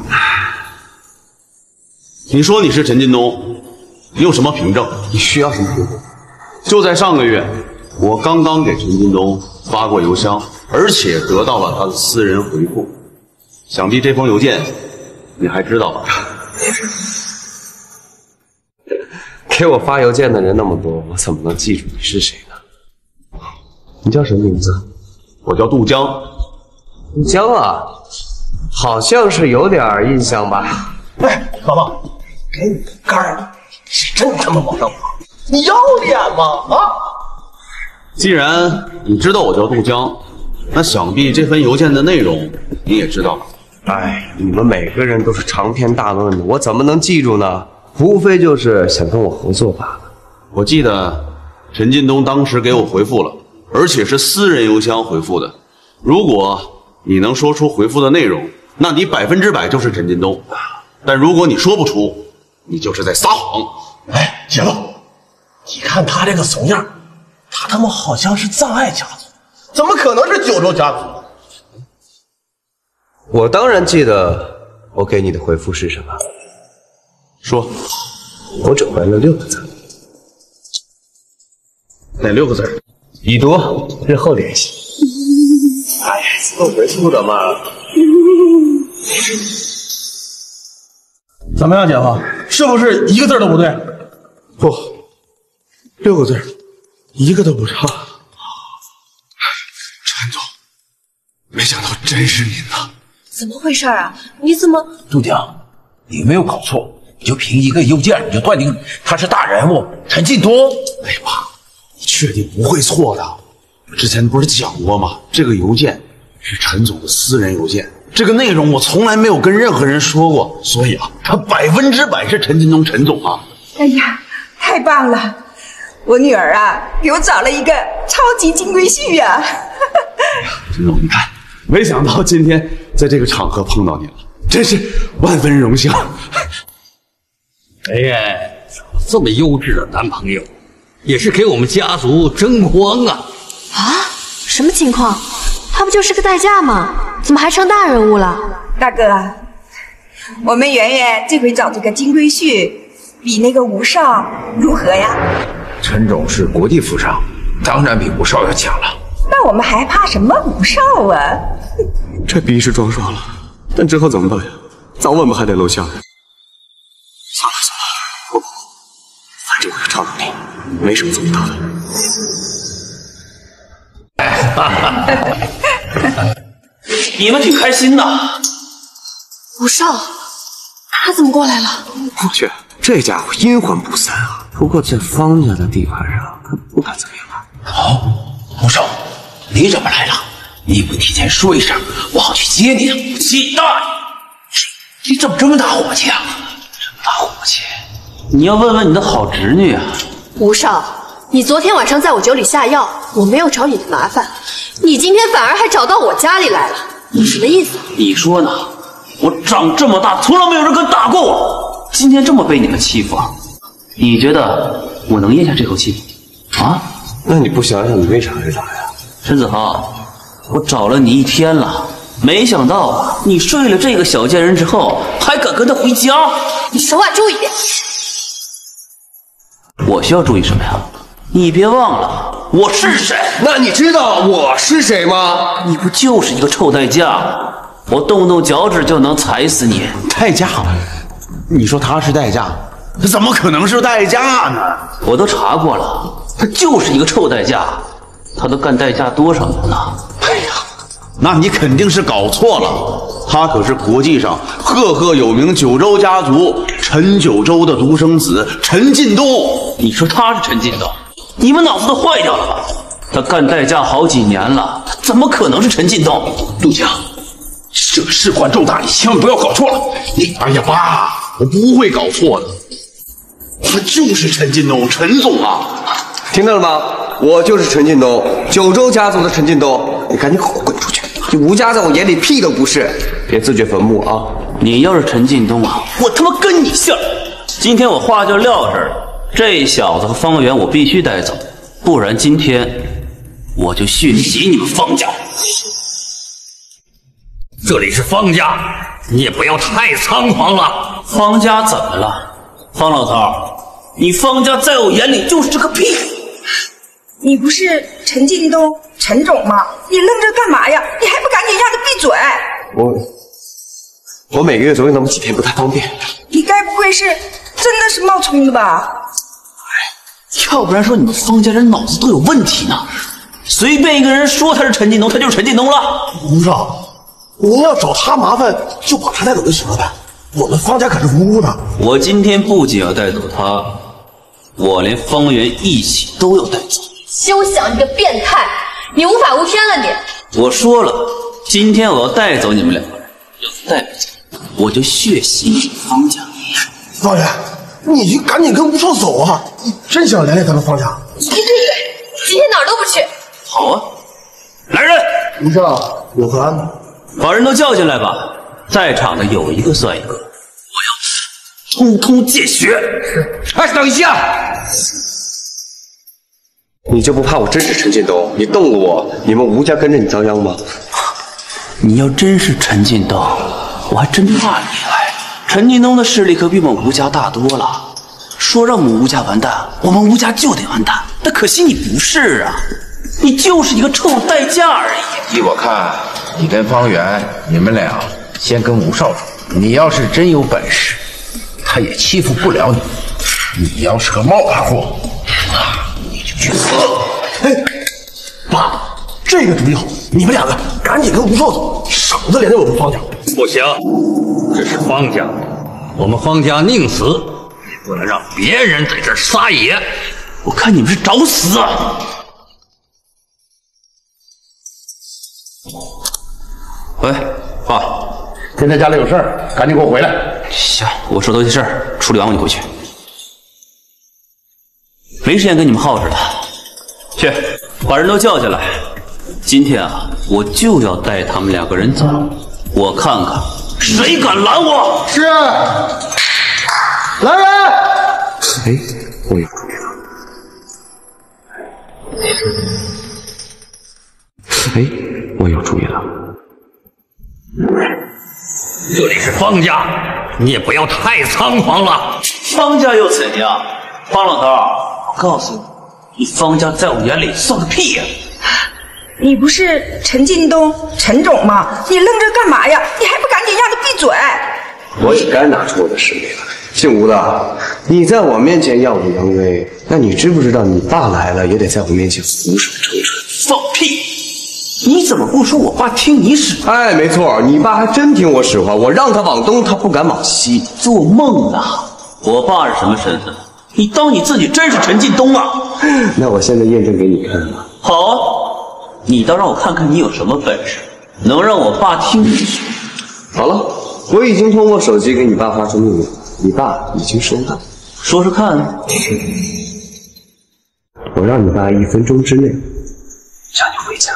你说你是陈进东，你有什么凭证？你需要什么凭证？就在上个月，我刚刚给陈进东发过邮箱，而且得到了他的私人回复。想必这封邮件你还知道吧？给我发邮件的人那么多，我怎么能记住你是谁呢？你叫什么名字？我叫杜江，江啊，好像是有点印象吧？哎，老孟，给你杆儿，是真他妈往上爬，你要脸吗？啊！既然你知道我叫杜江，那想必这份邮件的内容你也知道了。哎，你们每个人都是长篇大论的，我怎么能记住呢？无非就是想跟我合作罢了。我记得陈进东当时给我回复了，而且是私人邮箱回复的。如果 你能说出回复的内容，那你百分之百就是陈进东。但如果你说不出，你就是在撒谎。哎，行了，你看他这个怂样，他他妈好像是葬爱家族，怎么可能是九州家族？我当然记得我给你的回复是什么。说，我只回了六个字。哪六个字？已读，日后联系。 哎呀，不回复的嘛！怎么样，姐夫，是不是一个字都不对？不，六个字，一个都不差。陈总，没想到真是您呐！怎么回事啊？你怎么？杜江，你没有搞错，你就凭一个邮件你就断定他是大人物陈进东？哎呀妈，你确定不会错的？ 我之前不是讲过吗？这个邮件是陈总的私人邮件，这个内容我从来没有跟任何人说过，所以啊，他百分之百是陈进东陈总啊！哎呀，太棒了！我女儿啊，给我找了一个超级金龟婿呀！陈总，你看，没想到今天在这个场合碰到你了，真是万分荣幸。哎呀，这么优质的男朋友，也是给我们家族争光啊！ 啊，什么情况？他不就是个代驾吗？怎么还成大人物了？大哥，我们圆圆这回找这个金龟婿，比那个吴少如何呀？陈总是国际富商，当然比吴少要强了。那我们还怕什么吴少啊？这逼是装爽了，但之后怎么办呀？早晚不还得露馅。算了算了，不不不，反正我有超能力，没什么做不到的。 你们挺开心的。吴少，他怎么过来了？我去，这家伙阴魂不散啊！不过在方家的地盘上，他不敢怎么样吧？哦，吴少，你怎么来了？你不提前说一声，我好去接你啊！你大爷！你怎么这么大火气啊？这么大火气？你要问问你的好侄女啊！吴少。 你昨天晚上在我酒里下药，我没有找你的麻烦，你今天反而还找到我家里来了，你什么意思？你说呢？我长这么大，从来没有人敢打过我，今天这么被你们欺负，你觉得我能咽下这口气啊？那你不想想你为啥来找呀？陈子豪，我找了你一天了，没想到啊，你睡了这个小贱人之后，还敢跟他回家？你手腕注意点。我需要注意什么呀？ 你别忘了我是谁？那你知道我是谁吗？你不就是一个臭代驾？我动动脚趾就能踩死你！代驾？你说他是代驾？他怎么可能是代驾呢？我都查过了，他就是一个臭代驾。他都干代驾多少年了？哎呀，那你肯定是搞错了。他可是国际上赫赫有名九州家族陈九州的独生子陈进东。你说他是陈进东？ 你们脑子都坏掉了吧？他干代驾好几年了，他怎么可能是陈进东？杜江，这事关重大，你千万不要搞错了。你，哎呀爸，我不会搞错的，他就是陈进东，陈总啊，听到了吗？我就是陈进东，九州家族的陈进东。你赶紧给我滚出去！你吴家在我眼里屁都不是，别自掘坟墓啊！你要是陈进东啊，我他妈跟你姓。今天我话就撂这儿了。 这小子和方圆我必须带走，不然今天我就血洗你们方家。这里是方家，你也不要太猖狂了。方家怎么了？方老头，你方家在我眼里就是个屁。你不是陈进东陈总吗？你愣着干嘛呀？你还不赶紧让他闭嘴！我我每个月总有那么几天不太方便。你该不会是真的是冒充的吧？ 要不然说你们方家人脑子都有问题呢，随便一个人说他是陈进东，他就是陈进东了。吴少，您要找他麻烦，就把他带走就行了呗。我们方家可是无辜的。我今天不仅要带走他，我连方圆一起都要带走。休想！你个变态，你无法无天了你！我说了，今天我要带走你们两个人，要是带不走，我就血洗你方家。方圆，你就赶紧跟吴少走啊！你真想连累咱们方家？你闭嘴！今天哪儿都不去。好啊，来人！吴少，我和安娜。 把人都叫进来吧，在场的有一个算一个，我要通通戒血。哎，等一下，你就不怕我真是陈进东？你动了我，你们吴家跟着你遭殃吗？你要真是陈进东，我还真怕你来。陈进东的势力可比我们吴家大多了，说让我们吴家完蛋，我们吴家就得完蛋。但可惜你不是啊，你就是一个臭代驾而已。依我看。 你跟方圆，你们俩先跟吴少主。你要是真有本事，他也欺负不了你。你要是个冒牌货，你就去死！哎，爸，这个主意好，你们两个赶紧跟吴少走，省得连累我们方家。不行，这是方家，我们方家宁死也不能让别人在这撒野。我看你们是找死啊！ 喂，爸，今天家里有事儿，赶紧给我回来。行，我手头些事儿处理完我就回去，没时间跟你们耗着了。去，把人都叫进来。今天啊，我就要带他们两个人走，我看看谁敢拦我。是，来人！哎，我有主意了。哎，我有主意了。 这里是方家，你也不要太仓皇了。方家又怎样？方老头，我告诉你，你方家在我眼里算个屁呀！你不是陈进东、陈总吗？你愣这干嘛呀？你还不赶紧让他闭嘴！我也该拿出我的实力了。姓吴的，你在我面前耀武扬威，那你知不知道你爸来了也得在我面前俯首称臣？放屁！ 你怎么不说我爸听你使唤？哎，没错，你爸还真听我使唤。我让他往东，他不敢往西。做梦呢！我爸是什么身份？你当你自己真是陈进东啊？那我现在验证给你看吧。好啊，你倒让我看看你有什么本事，能让我爸听你使唤。好了，我已经通过手机给你爸发出命令，你爸已经收到。说说看、啊。我让你爸一分钟之内让你回家。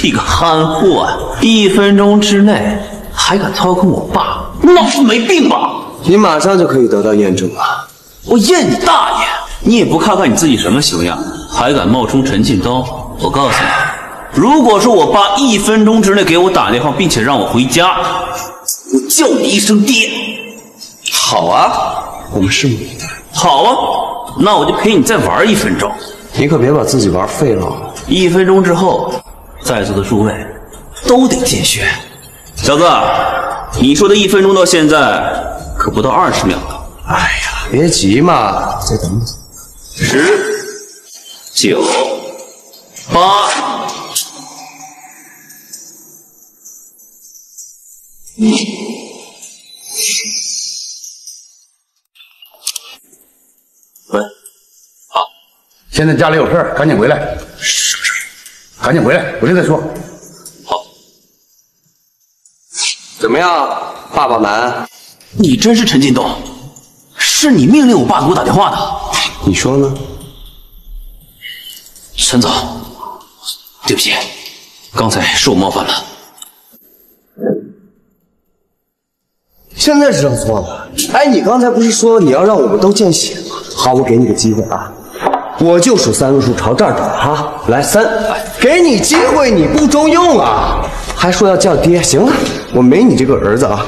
你个憨货啊！一分钟之内还敢操控我爸，脑子没病吧？你马上就可以得到验证了。我验你大爷！你也不看看你自己什么熊样，还敢冒充陈进东！我告诉你，如果说我爸一分钟之内给我打电话，并且让我回家，我叫你一声爹。好啊，我们拭目以待。好啊，那我就陪你再玩一分钟。你可别把自己玩废了。一分钟之后。 在座的诸位都得见血，小子，你说的一分钟到现在可不到二十秒了。哎呀，别急嘛，再等等。十、九、八、喂，好，现在家里有事儿，赶紧回来。是。 赶紧回来，回来再说。好，怎么样，爸爸们？你真是陈进东？是你命令我爸给我打电话的？你说呢？陈总，对不起，刚才是我冒犯了。现在知道错了？哎，你刚才不是说你要让我们都见血吗？好，我给你个机会啊。 我就数三个数，朝这儿等哈。来，三，给你机会，你不中用啊！还说要叫爹，行了，我没你这个儿子啊。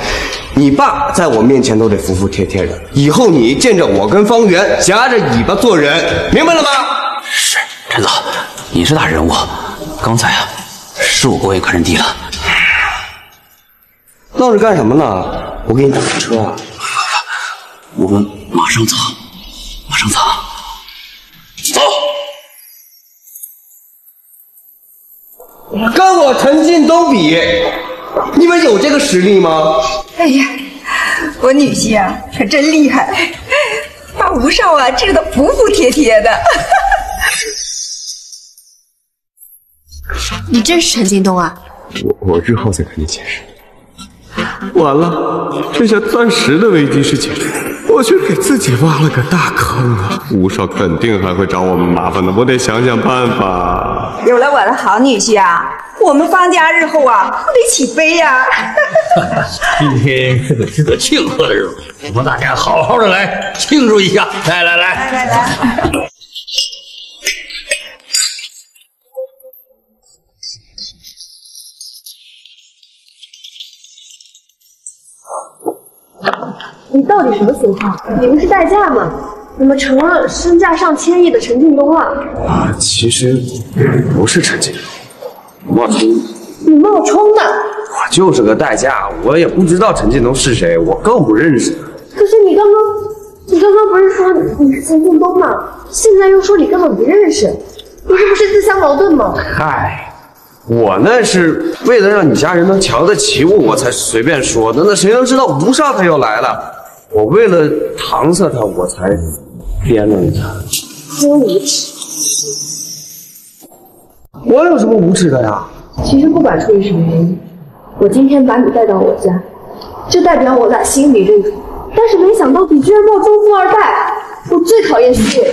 你爸在我面前都得服服帖帖的，以后你见着我跟方圆夹着尾巴做人，明白了吗？是，陈总，你是大人物。刚才啊，是我过意不去地了。闹着干什么呢？我给你打个车啊。我们马上走，马上走。 走，跟我陈进东比，你们有这个实力吗？哎呀，我女婿啊，可真厉害，把吴少啊治得服服帖帖的。你真是陈金东啊！我我日后再跟你解释。完了，这下钻石的危机是解除了。 我却给自己挖了个大坑啊！吴少肯定还会找我们麻烦的，我得想想办法。有了我的好女婿啊，我们方家日后啊，不得起飞呀、啊！今天可是个庆贺的日子，我们大家好好的来庆祝一下！来来来来来来！你到底什么情况？你们是代驾吗？怎么成了身价上千亿的陈进东了？啊，其实不是陈进东，冒充。你冒充的？我就是个代驾，我也不知道陈进东是谁，我更不认识。可是你刚刚，你刚刚不是说你是陈进东吗？现在又说你根本不认识，你这不是自相矛盾吗？嗨。 我那是为了让你家人能瞧得起我，我才随便说的。那谁能知道吴少他又来了？我为了搪塞他，我才编了一下。真无耻！我有什么无耻的呀？其实不管出于什么原因，我今天把你带到我家，就代表我打心里认可。但是没想到你居然冒充富二代，我最讨厌虚伪的人。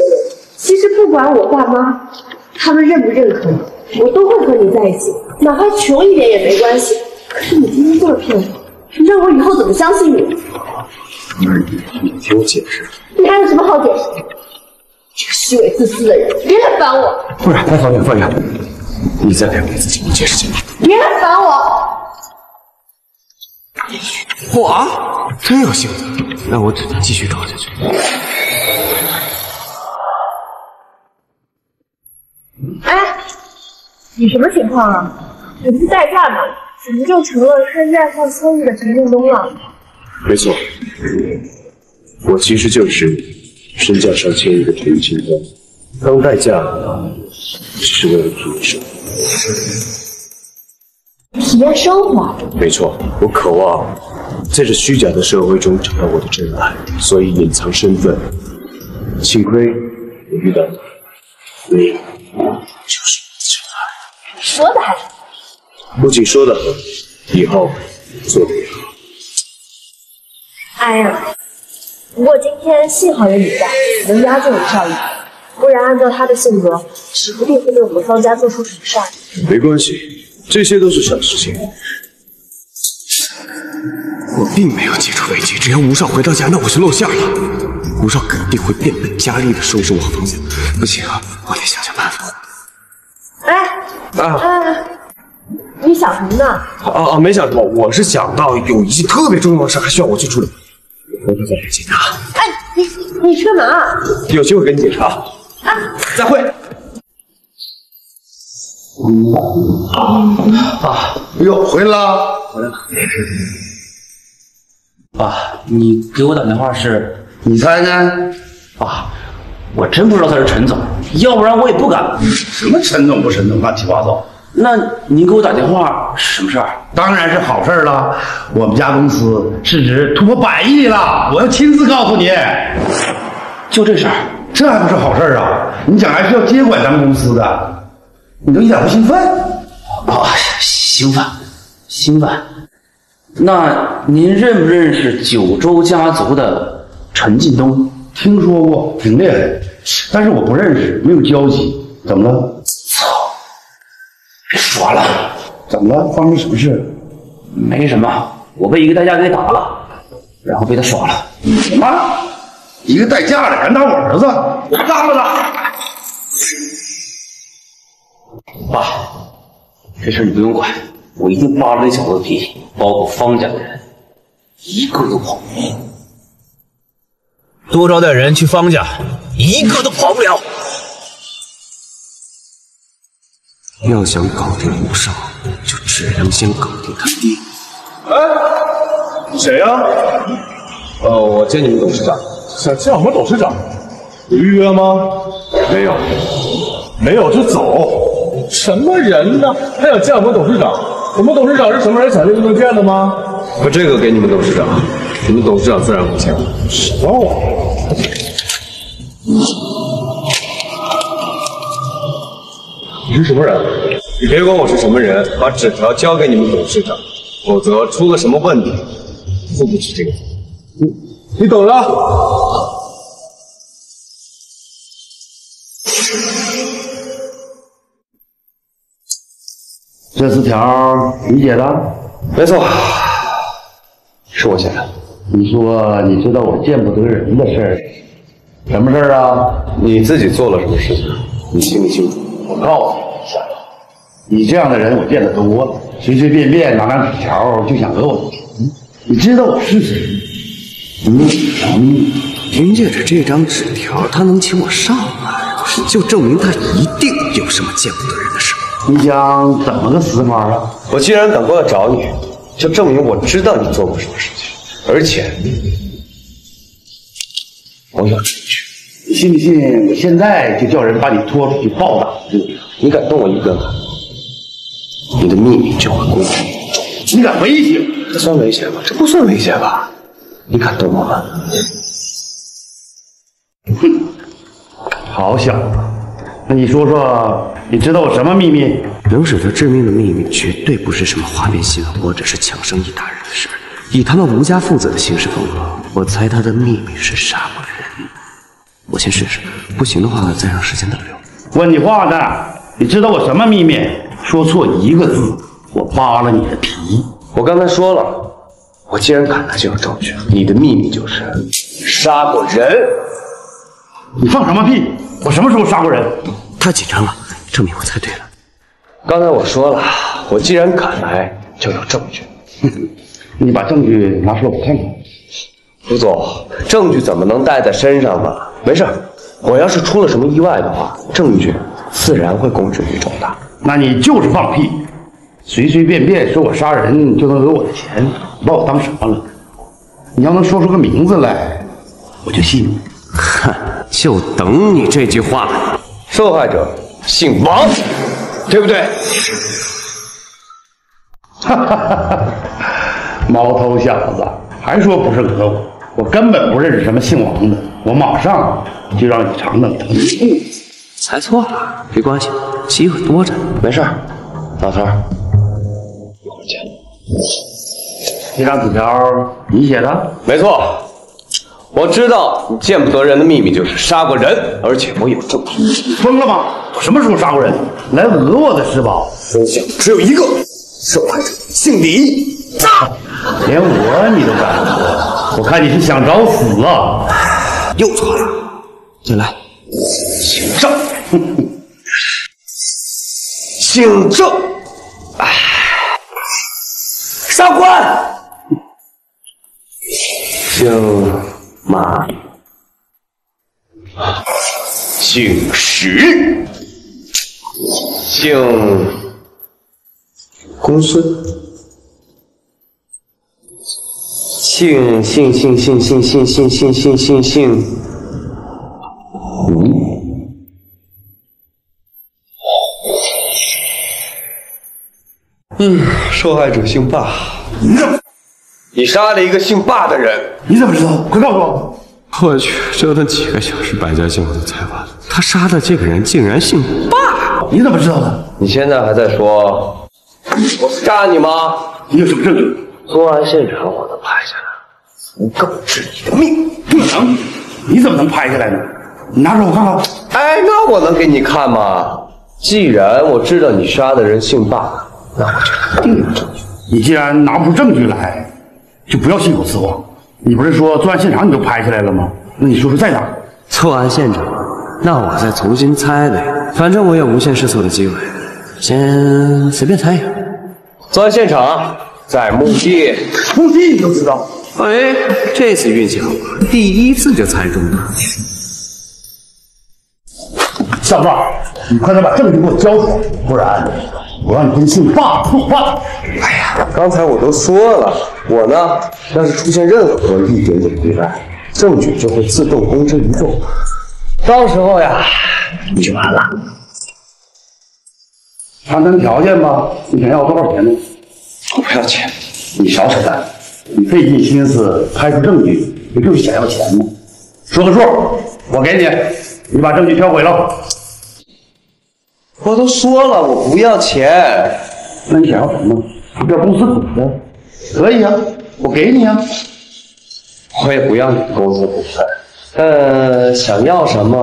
其实不管我爸妈他们认不认可你。 我都会和你在一起，哪怕穷一点也没关系。可是你今天这么骗我，你让我以后怎么相信你？你你听我解释。你还有什么好解释？这个虚伪自私的人，别来烦我！不然，来，方圆，方圆，你再给我一次机会解释解释。别来烦我！我真有性子，那我只能继续找下去。 你什么情况啊？你是代驾吗？怎么就成了身价上千亿的陈进东了？没错，我其实就是身价上千亿的陈进东，当代驾只是为了体验生活。体验生活？没错，我渴望在这虚假的社会中找到我的真爱，所以隐藏身份。幸亏我遇到你，所以就是。 说的还好，不仅说的好，以后做的也好。哎呀，不过今天幸好有你在，能压住吴少爷，不然按照他的性格，指不定会对我们方家做出什么事儿。没关系，这些都是小事情。我并没有解除危机，只要吴少回到家，那我就露馅了。吴少肯定会变本加厉的收拾我和方家。不行啊，我得想想办法。哎。 啊、哎，你想什么呢？啊啊，没想什么，我是想到有一件特别重要的事还需要我去处理，回头再联系你啊。哎，你你去干嘛？有机会跟你解释啊。啊，再会。啊，哟，回来了，回来了。爸，你给我打电话是？你猜呢？爸。 我真不知道他是陈总，要不然我也不敢。什么陈总不陈总，乱七八糟。那您给我打电话什么事儿？当然是好事儿了。我们家公司市值突破百亿了，我要亲自告诉你。就这事儿，这还不是好事儿啊？你将来是要接管咱们公司的，你都一点不兴奋？啊，兴奋，兴奋。那您认不认识九州家族的陈进东？ 听说过，挺厉害，但是我不认识，没有交集。怎么了？操！别说了。怎么了？发生什么事？没什么，我被一个代驾给打了，然后被他耍了。什么？一个代驾的敢打我儿子？我干不打？爸，这事你不用管，我一定扒了那小子的脾气，包括方家的人，一个都跑不了。 多招点人去方家，一个都跑不了。要想搞定吴少，就只能先搞定他爹。哎，谁呀、啊？呃，我见你们董事长。想见我们董事长？有预约吗？没有，没有就走。什么人呢？还想见我们董事长？我们董事长是什么人抢这运动券的吗？把这个给你们董事长，你们董事长自然获奖。哦。你是什么人？你别管我是什么人，把纸条交给你们董事长，否则出了什么问题，负不起这个责任。你你懂了。 这字条你写的？没错，是我写的。你说你知道我见不得人的事儿，什么事儿啊？你自己做了什么事情？你心里清楚。我告诉你一下，你这样的人我见得多，随随便便拿张纸条就想讹我钱。你知道我是谁？嗯嗯，凭借着这张纸条，他能请我上来，就证明他一定有什么见不得人的事。 你想怎么个死法啊？我既然敢过来找你，就证明我知道你做过什么事情，而且我要出去。你信不信？我现在就叫人把你拖出去暴打！你敢动我一根，你的秘密就会公之于众。你敢威胁？这算威胁吗？这不算威胁吧？你敢动我吗？哼！好小子，那你说说。 你知道我什么秘密？能使得致命的秘密，绝对不是什么花边新闻或者是强生意大人的事。以他们吴家父子的行事风格，我猜他的秘密是杀过人。我先试试，不行的话再让时间倒流。问你话呢？你知道我什么秘密？说错一个字，我扒了你的皮。我刚才说了，我既然敢来就有证据。你的秘密就是杀过人。你放什么屁？我什么时候杀过人？太紧张了。 证明我猜对了。刚才我说了，我既然敢来，就有证据。你把证据拿出来我看看。吴总，证据怎么能带在身上呢？没事，我要是出了什么意外的话，证据自然会公之于众的。那你就是放屁！随随便便说我杀人就能讹我的钱，你把我当什么了？你要能说出个名字来，我就信你。哼，就等你这句话。受害者。 姓王，对不对？哈哈哈！毛头小子，还说不是讹我，我根本不认识什么姓王的，我马上就让你尝等疼痛。猜错了，没关系，机会多着，没事儿。老头，一会儿见。这张纸条你写的？没错。 我知道你见不得人的秘密就是杀过人，而且我有证据。你疯了吗？我什么时候杀过人？来讹我的是吧？真相只有一个，受害者姓李。啊、连我你都敢讹？我看你是想找死啊！又错了，再来，姓郑，姓郑，哎，上官，姓。 马，姓石，姓公孙，姓姓姓姓姓姓姓姓姓姓姓吴，嗯，受害者姓霸。 你杀了一个姓霸的人，你怎么知道？快告诉我！我去，折腾几个小时，百家姓我都猜完了。他杀的这个人竟然姓霸，你怎么知道的？你现在还在说我杀你吗？你有什么证据？作案现场我能拍下来，足够致你的命。不能，你怎么能拍下来呢？你拿出来我看看。哎，那我能给你看吗？既然我知道你杀的人姓霸，那我就一定有证据。你既然拿不出证据来。 就不要信口雌黄！你不是说作案现场你都拍下来了吗？那你说说在哪？作案现场，那我再重新猜呗。反正我有无限试错的机会，先随便猜一下。作案现场在墓地，墓地你都知道？哎，这次运气好，第一次就猜中了。小赵，你快点把证据给我交出来，不然。 我让你跟姓霸作伴！哎呀，刚才我都说了，我呢，要是出现任何一点点意外，证据就会自动公之于众，到时候呀，你就完了。谈谈条件吧，你想要多少钱呢？我不要钱，你少扯淡，你费尽心思拍出证据，不就是想要钱吗？说个数，我给你，你把证据销毁了。我都说了，我不要钱，那你想要什么？要公司股份？可以啊，我给你啊。我也不要你公司股份。 呃，想要什么？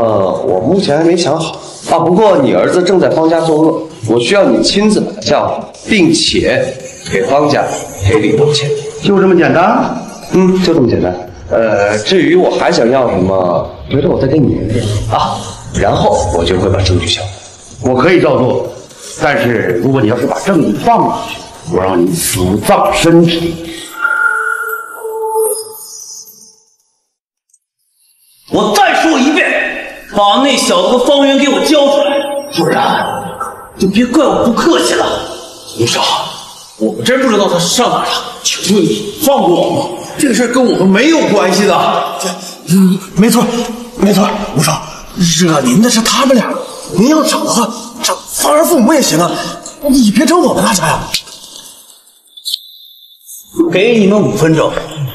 我目前还没想好啊。不过你儿子正在方家作恶，我需要你亲自把他教好，并且给方家赔礼道歉，就这么简单。嗯，就这么简单。呃，至于我还想要什么，回头我再跟你啊。然后我就会把证据销毁。我可以照做，但是如果你要是把证据放出去，我让你死葬身体。 我再说一遍，把那小子和方圆给我交出来，不然就别怪我不客气了。吴少，我们真不知道他上哪了，求求你放过我们，这个事跟我们没有关系的。嗯，没错，没错，吴少，惹您的是他们俩，您要找的话，找方儿父母也行啊，你别整我们大家呀。给你们五分钟，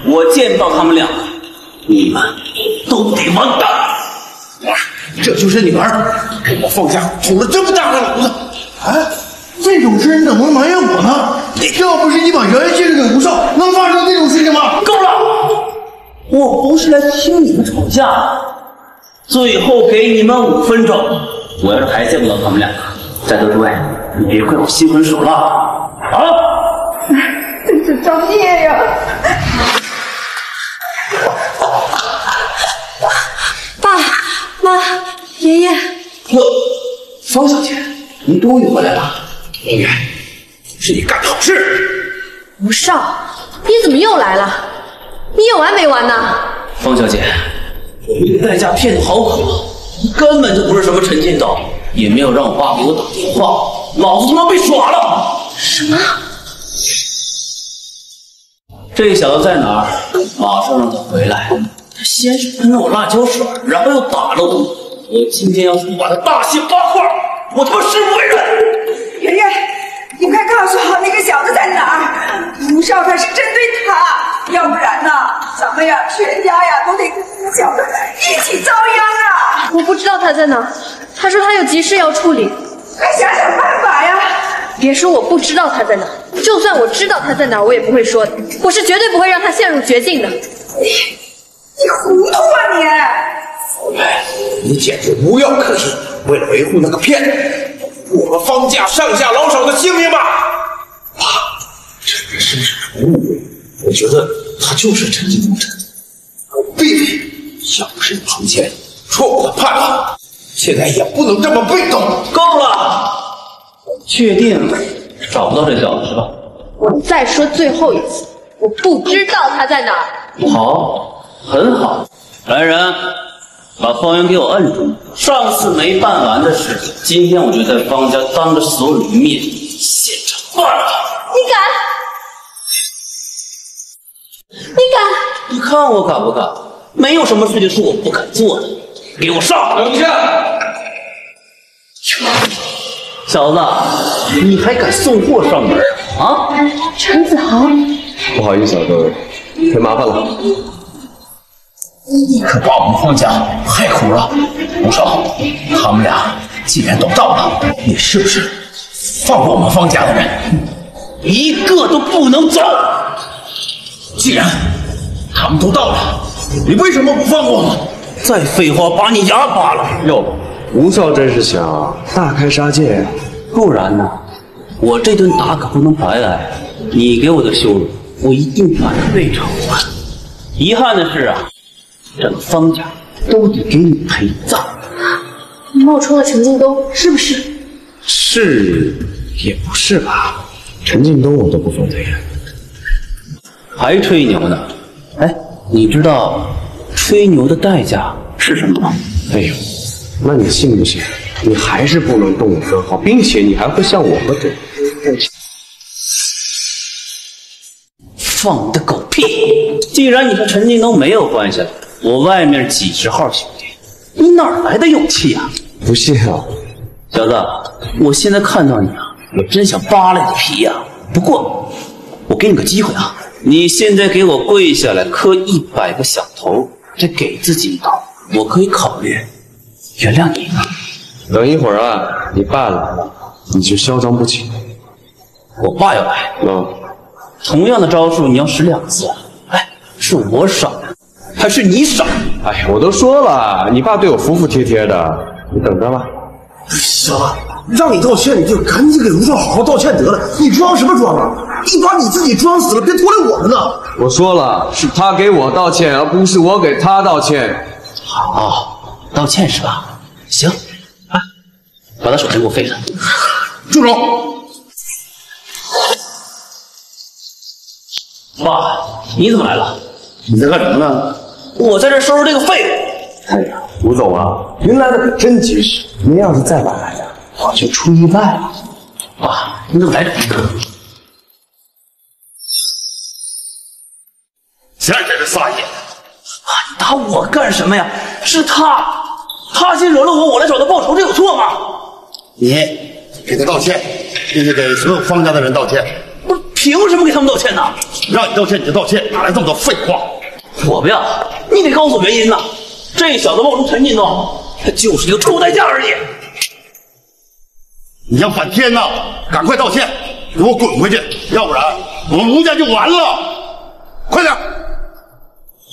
我见到他们俩，你们。 都得完蛋！我这就是你儿，给我放假捅了这么大的娄子！哎，这种事你怎么能埋怨我呢？要不是你把原信给吴少，能发生这种事情吗？够了！我不是来听你们吵架，最后给你们五分钟。我要是还见不到他们俩，在座诸位，你别怪我心狠手辣啊！真是造孽呀！ 妈，爷爷，我方小姐，您终于回来了。方圆，是你干的好事。吴少，你怎么又来了？你有完没完呢？方小姐，我为了代价骗你好苦，你根本就不是什么陈进斗，也没有让我爸给我打电话，老子他妈被耍了。什么？这小子在哪儿？马上让他回来。 他先是喷了我辣椒水，然后又打了我。我今天要是不把他大卸八块，我他妈誓不为人！圆圆，你快告诉我那个小子在哪儿！吴少可是针对他，要不然呢，咱们呀全家呀都得跟那小子一起遭殃啊！我不知道他在哪儿，他说他有急事要处理，快想想办法呀！别说我不知道他在哪儿，就算我知道他在哪儿，我也不会说的，我是绝对不会让他陷入绝境的。你。 你糊涂啊你！方圆，你简直无药可医！为了维护那个骗子，我们方家上下老少的性命吧！妈，这人是不是误会？我觉得他就是陈进东陈总。我弟弟要不是你出钱说我的叛逆，现在也不能这么被动。够了！确定找不到这小子是吧？我再说最后一次，我不知道他在哪儿。好。 很好，来人，把方圆给我摁住！上次没办完的事情，今天我就在方家当着所有人面现场办了他！你敢？你敢？你看我敢不敢？没有什么事情是我不敢做的。给我上！等一下，小子，你还敢送货上门啊？陈子豪，不好意思啊，各位，太麻烦了。 你可把我们方家害苦了，吴少，他们俩既然都到了，你是不是放过我们方家的人？一个都不能走！既然他们都到了，你为什么不放过我们？再废话，把你牙扒了！哟，吴少真是想大开杀戒，不然呢？我这顿打可不能白挨，你给我的羞辱，我一定反对偿还。遗憾的是啊。 整个方家都得给你陪葬。你冒充了陈进东，是不是？是也不是吧？陈进东我都不反对，还吹牛呢？哎，你知道吹牛的代价是什么吗？哎呦，那你信不信？你还是不能动我分毫，并且你还会像我和这放你的狗屁！既然你和陈进东没有关系了。 我外面几十号兄弟，你哪来的勇气啊？不信啊，小子，我现在看到你啊，我真想扒拉你的皮呀、啊！不过我给你个机会啊！你现在给我跪下来磕一百个响头，再给自己一刀，我可以考虑原谅你。等一会儿啊，你爸来了，你就嚣张不起。我爸要来。嗯。同样的招数你要使两次。哎，是我傻，还是你傻？哎，我都说了，你爸对我服服帖帖的，你等着吧。小子，让你道歉你就赶紧给卢少好好道歉得了，你装什么装啊？ 你把你自己装死了，别拖累我们呢！我说了，是他给我道歉，而不是我给他道歉。好，道歉是吧？行，哎，把他手机给我废了。住手！爸，你怎么来了？你在干什么呢？我在这收拾这个废物。哎呀，吴总啊，您来的可真及时。您要是再晚来呀，我就出意外了。爸，你怎么来这么晚？ 谁让你在这撒野？啊！你打我干什么呀？是他，他先惹了我，我来找他报仇，这有错吗？你给他道歉，并且给所有方家的人道歉。不是，凭什么给他们道歉呢？让你道歉你就道歉，哪来这么多废话？我不要，你得告诉我原因呐！这小子冒充陈进东，他就是一个臭代驾而已。你要反天呐！赶快道歉，给我滚回去，要不然我们吴家就完了！快点！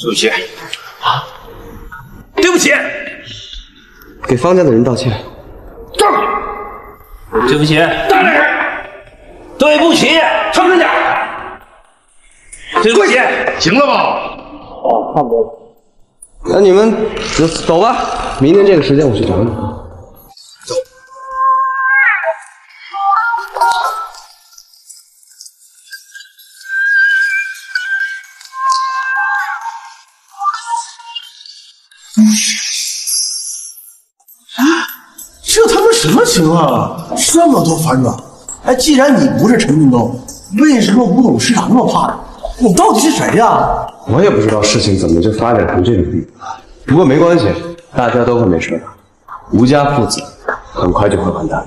对不起，啊！对不起，给方家的人道歉。站住！对不起，大点声！对不起，上身点！对不起，行了吧？哦，差不多了。那你们走走吧，明天这个时间我去找你。走。什么情况啊？这么多反转！哎，既然你不是陈进东，为什么吴董事长那么怕你？你到底是谁呀、啊？我也不知道事情怎么就发展成这种地步了。不过没关系，大家都会没事的。吴家父子很快就会完蛋。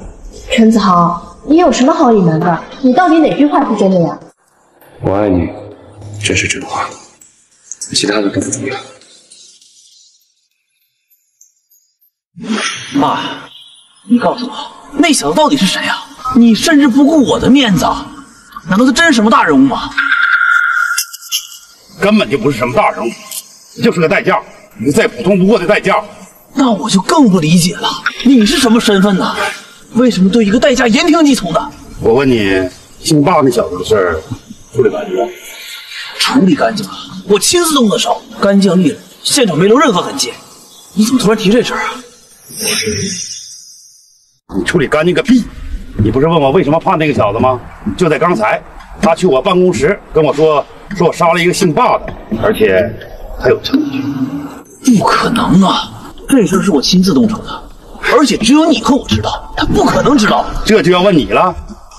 陈子豪，你有什么好隐瞒的？你到底哪句话是真的呀？我爱你，这是真话，其他的都不重要。爸。 你告诉我，那小子到底是谁啊？你甚至不顾我的面子，难道他真是什么大人物吗？根本就不是什么大人物，你就是个代驾，一个再普通不过的代驾。那我就更不理解了，你是什么身份呢？为什么对一个代驾言听计从的？我问你，姓霸那小子的事儿处理干净了？处理干净了，我亲自动的手，干净利落，现场没留任何痕迹。你怎么突然提这事儿啊？我是。 你处理干净个屁！你不是问我为什么怕那个小子吗？就在刚才，他去我办公室跟我说，说我杀了一个姓霸的，而且还有证据。不可能啊！这事是我亲自动手的，而且只有你和我知道，他不可能知道。这就要问你了，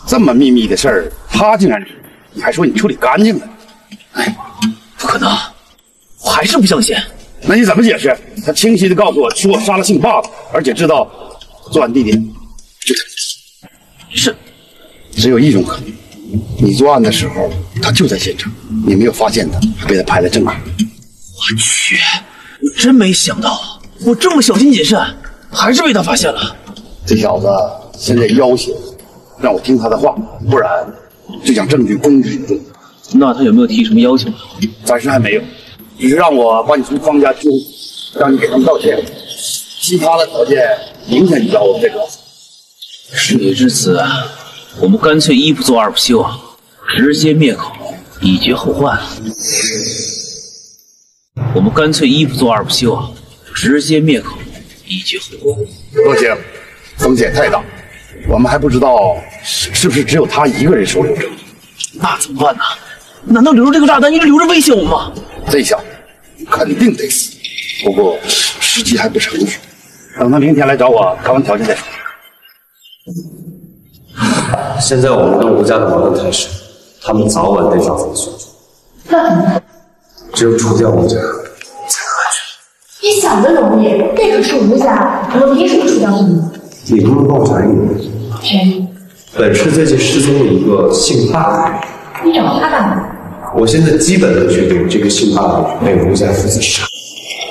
这么秘密的事儿，他竟然知道，你还说你处理干净了？哎，不可能！我还是不相信。那你怎么解释？他清晰的告诉我，说我杀了姓霸的，而且知道作案地点。 是，只有一种可能，你作案的时候他就在现场，你没有发现他，还被他拍了证据。我去，我真没想到，我这么小心谨慎，还是被他发现了。这小子现在要挟我，让我听他的话，不然就将证据公之于众。那他有没有提什么要求？暂时还没有，只是让我把你从方家揪，让你给他们道歉，其他的条件明天你找我再说。 事已至此，我们干脆一不做二不休，直接灭口，以绝后患。我们干脆一不做二不休，直接灭口，以绝后患。不行，风险太大，我们还不知道是不是只有他一个人手里有证据。那怎么办呢？难道留着这个炸弹一直留着威胁我们吗？这下肯定得死，不过时机还不成熟，等他明天来找我谈完条件再说。 现在我们跟吴家的矛盾太深，他们早晚得找方式。那怎么办？只有除掉吴家才能安全。你想的容易，这可是吴家，我们凭什么除掉你？你不能帮我查一个人？谁？本市最近失踪了一个姓霸的人，你找他吧。我现在基本的确定这个信霸的被吴家父子杀，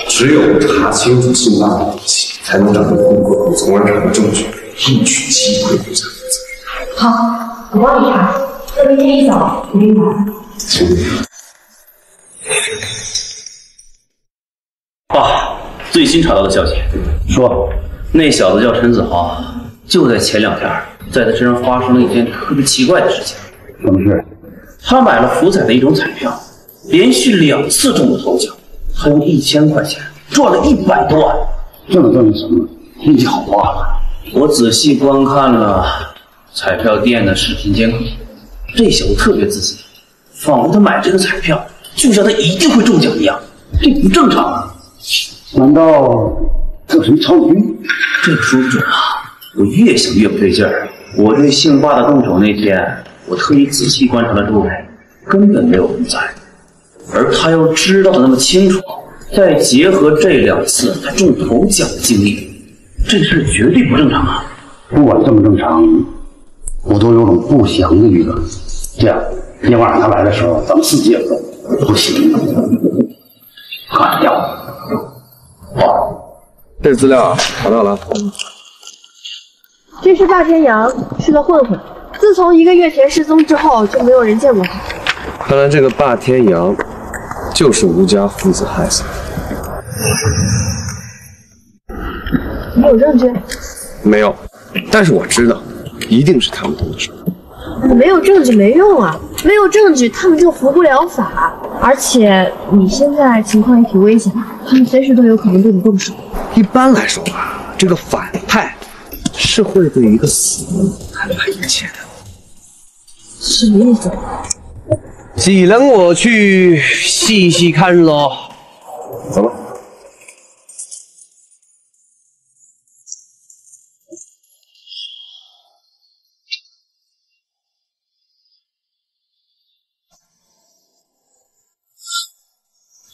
只有查清楚信霸的底细，才能找到风波，从而找到证据，一举击溃吴家父子。好，我帮你查。那明天一早我给你来。行。爸，最新查到的消息，说那小子叫陈子豪，就在前两天，在他身上发生了一件特别奇怪的事情。什么事？ 他买了福彩的一种彩票，连续两次中了头奖，他用一千块钱赚了一百多万。这能证明什么？运气好坏了。我仔细观看了彩票店的视频监控，这小子特别自信，仿佛他买这个彩票就像他一定会中奖一样，这不正常啊！难道这属于超运？这个说不准啊！我越想越不对劲儿。我对姓霸的动手那天。 我特意仔细观察了周围，根本没有人在，而他又知道的那么清楚，再结合这两次他中头奖的经历，这事绝对不正常啊！不管正不正常，我都有种不祥的预感。这样，今晚上他来的时候，咱们四姐夫不行，干掉！好，这资料查到了。这是大山羊，是个混混。 自从一个月前失踪之后，就没有人见过他。看来这个霸天阳就是吴家父子害死的。你有证据？没有，但是我知道，一定是他们动的手。没有证据没用啊，没有证据他们就服不了法。而且你现在情况也挺危险，他们随时都有可能对你动手。一般来说吧，这个反派是会对一个死人安排一切的。 什么意思？只能我去细细看喽。走吧。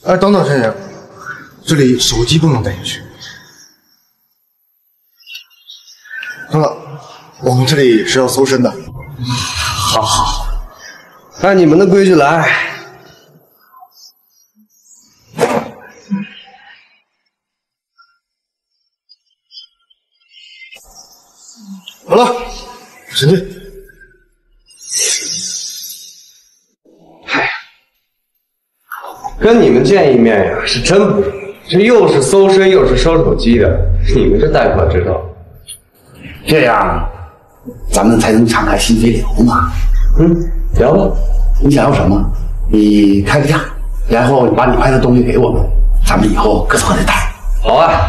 哎，等等，陈爷，这里手机不能带进去。等等，我们这里是要搜身的。 好好，按你们的规矩来。好了，沈队。嗨，跟你们见一面呀，是真不容易。这又是搜身又是收手机的，你们这贷款之道。这样。 咱们才能敞开心扉聊嘛。嗯，聊吧。你想要什么？你开个价，然后你把你拍的东西给我们，咱们以后各走各的带。好啊，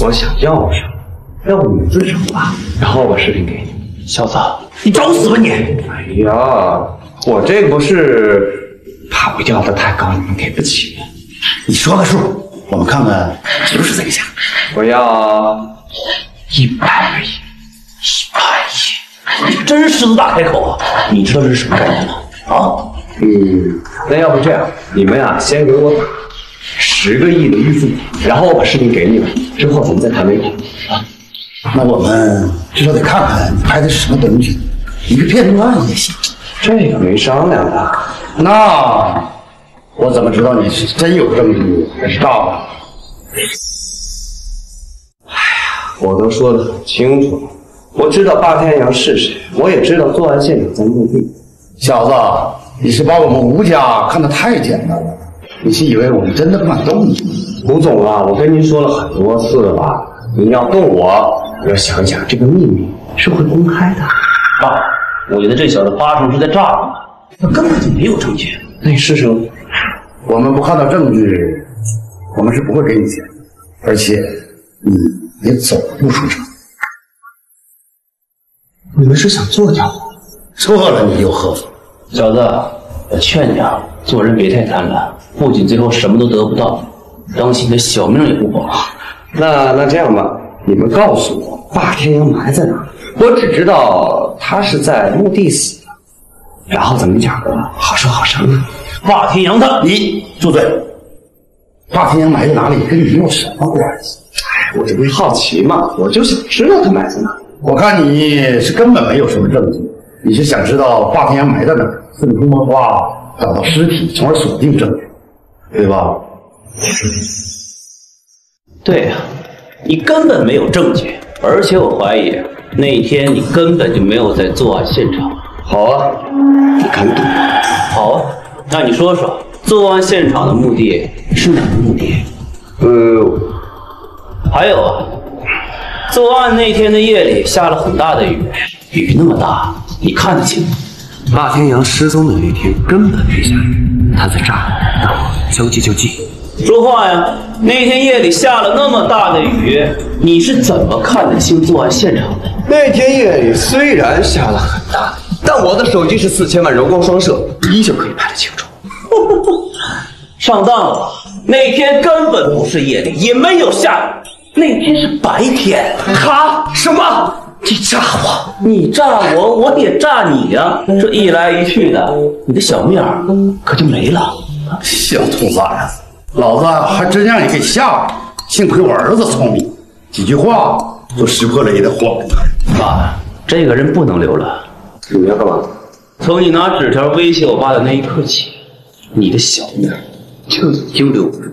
我想要什么，要不你自首吧，然后我把视频给你。小子，你找死吧你！哎呀，我这不是怕我要的太高，你们给不起。你说个数，我们看看是不是这个价。我要一百而已。 哎呀，真狮子大开口啊！你知道这是什么概念吗？啊，嗯，那要不这样，你们呀、啊，先给我打十个亿的预付，然后我把视频给你们，之后咱们再谈尾款啊。那我们至少得看看你拍的是什么东西，一个片段也行。这个没商量的。那我怎么知道你是真有证据还是盗的？哎呀，我都说得很清楚了。 我知道霸天阳是谁，我也知道作案现场在内地。小子，你是把我们吴家看得太简单了，你是以为我们真的不敢动你？吴总啊，我跟您说了很多次了吧，您要动我，要想想这个秘密是会公开的。爸，我觉得这小子八成是在诈我，他根本就没有证据。那你试试吧。我们不看到证据，我们是不会给你钱，而且你也走不出场。 你们是想做掉我？做了你又何妨？小子，我劝你啊，做人别太贪婪，不仅最后什么都得不到，当心你的小命也不保。那那这样吧，你们告诉我霸天阳埋在哪儿？我只知道他是在墓地死的，然后咱们两个好说好商量。霸天阳他，你住嘴！霸天阳埋在哪里跟你有什么关系？哎，我这不是好奇嘛，我就想知道他埋在哪儿。 我看你是根本没有什么证据，你是想知道华太阳埋在哪儿，粪坑挖挖找到尸体，从而锁定证据，对吧？对呀、啊，你根本没有证据，而且我怀疑那一天你根本就没有在作案现场。好啊，你敢赌？好啊，那你说说，作案现场的目的是哪个目的？呃，还有啊，作案那天的夜里下了很大的雨。 雨那么大，你看得清吗？霸天阳失踪的那天根本没下雨，他在这儿等我将计就计。说话呀！那天夜里下了那么大的雨，你是怎么看得清作案现场的？那天夜里虽然下了很大的雨，但我的手机是四千万柔光双摄，依旧可以拍得清楚。上当了吧？那天根本不是夜里，也没有下雨，那天是白天。哈？什么？ 你炸我，你炸我，我得炸你呀、啊！这一来一去的，你的小命可就没了。小兔崽子，老子还真让你给吓着！幸亏我儿子聪明，几句话就识破了你的谎言。爸，这个人不能留了。你要干嘛？从你拿纸条威胁我爸的那一刻起，你的小命就已经留不住。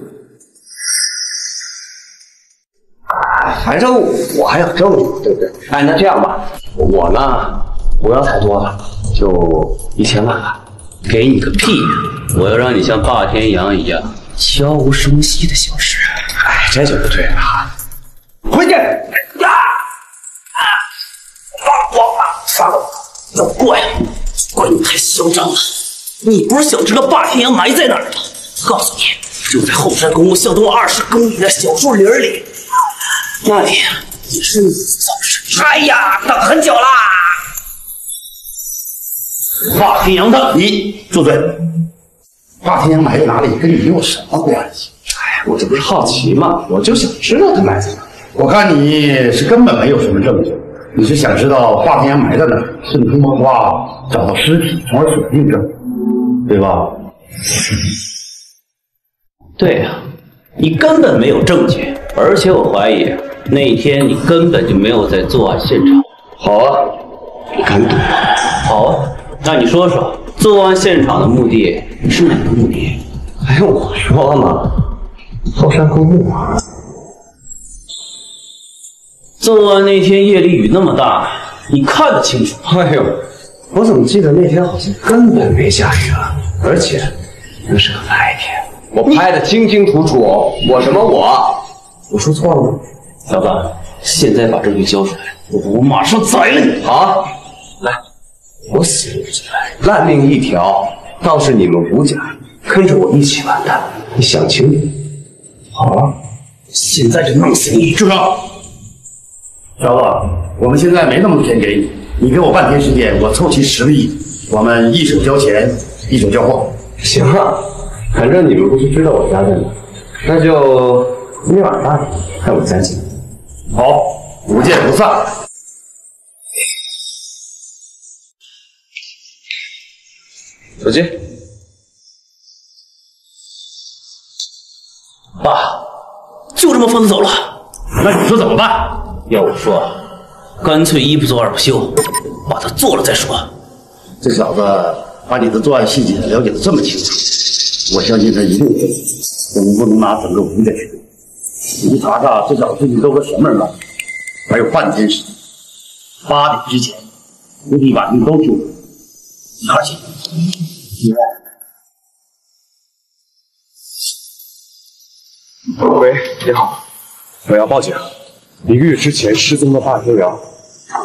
反正我还有证据，对不对？哎，那这样吧，我呢不要太多了，就一千万吧。给你个屁！我要让你像霸天阳一样悄无声息的消失。哎，这就不对了哈！回去！啊啊！放我！杀了我！要怪我，怪你太嚣张了。你不是想知道霸天阳埋在哪儿吗？告诉你，就在后山公路向东二十公里的小树林里。 那里也是你造成。哎呀，等很久啦！华天阳的，你住嘴！华天阳埋在哪里，跟你有什么关系？哎，我这不是好奇吗？我就想知道他埋在哪。我看你是根本没有什么证据，你是想知道华天阳埋在哪，顺藤摸瓜找到尸体，从而锁定证据，对吧？对呀、啊，你根本没有证据。 而且我怀疑那一天你根本就没有在作案现场。好啊，你敢赌吗？好啊，那你说说作案现场的目的是哪个目的？还用我说吗？后山公墓啊。作案那天夜里雨那么大，你看得清楚？哎呦，我怎么记得那天好像根本没下雨啊？而且那是个白天，我拍得清清楚楚。我什么我？ 我说错了吗，老板？现在把证据交出来，我马上宰了你！好，来，我死也不认栽，烂命一条。倒是你们吴家跟着我一起完蛋，你想清楚。好啊，现在就弄死你！住手！小子，我们现在没那么多钱给你，你给我半天时间，我凑齐十个亿，我们一手交钱，一手交货。行啊，反正你们不是知道我家在哪，那就。 今晚吧，在我家见。好，不见不散。手机。爸，就这么放他走了？那你说怎么办？要我说，干脆一不做二不休，把他做了再说。这小子把你的作案细节了解的这么清楚，我相信他一定会。我们不能拿整个吴家去。 你查查这小子最近都和什么人了？还有半天时间，八点之前，我得把你都揪出来。而且，喂，你好，我要报警。一个月之前失踪的霸天阳，啊，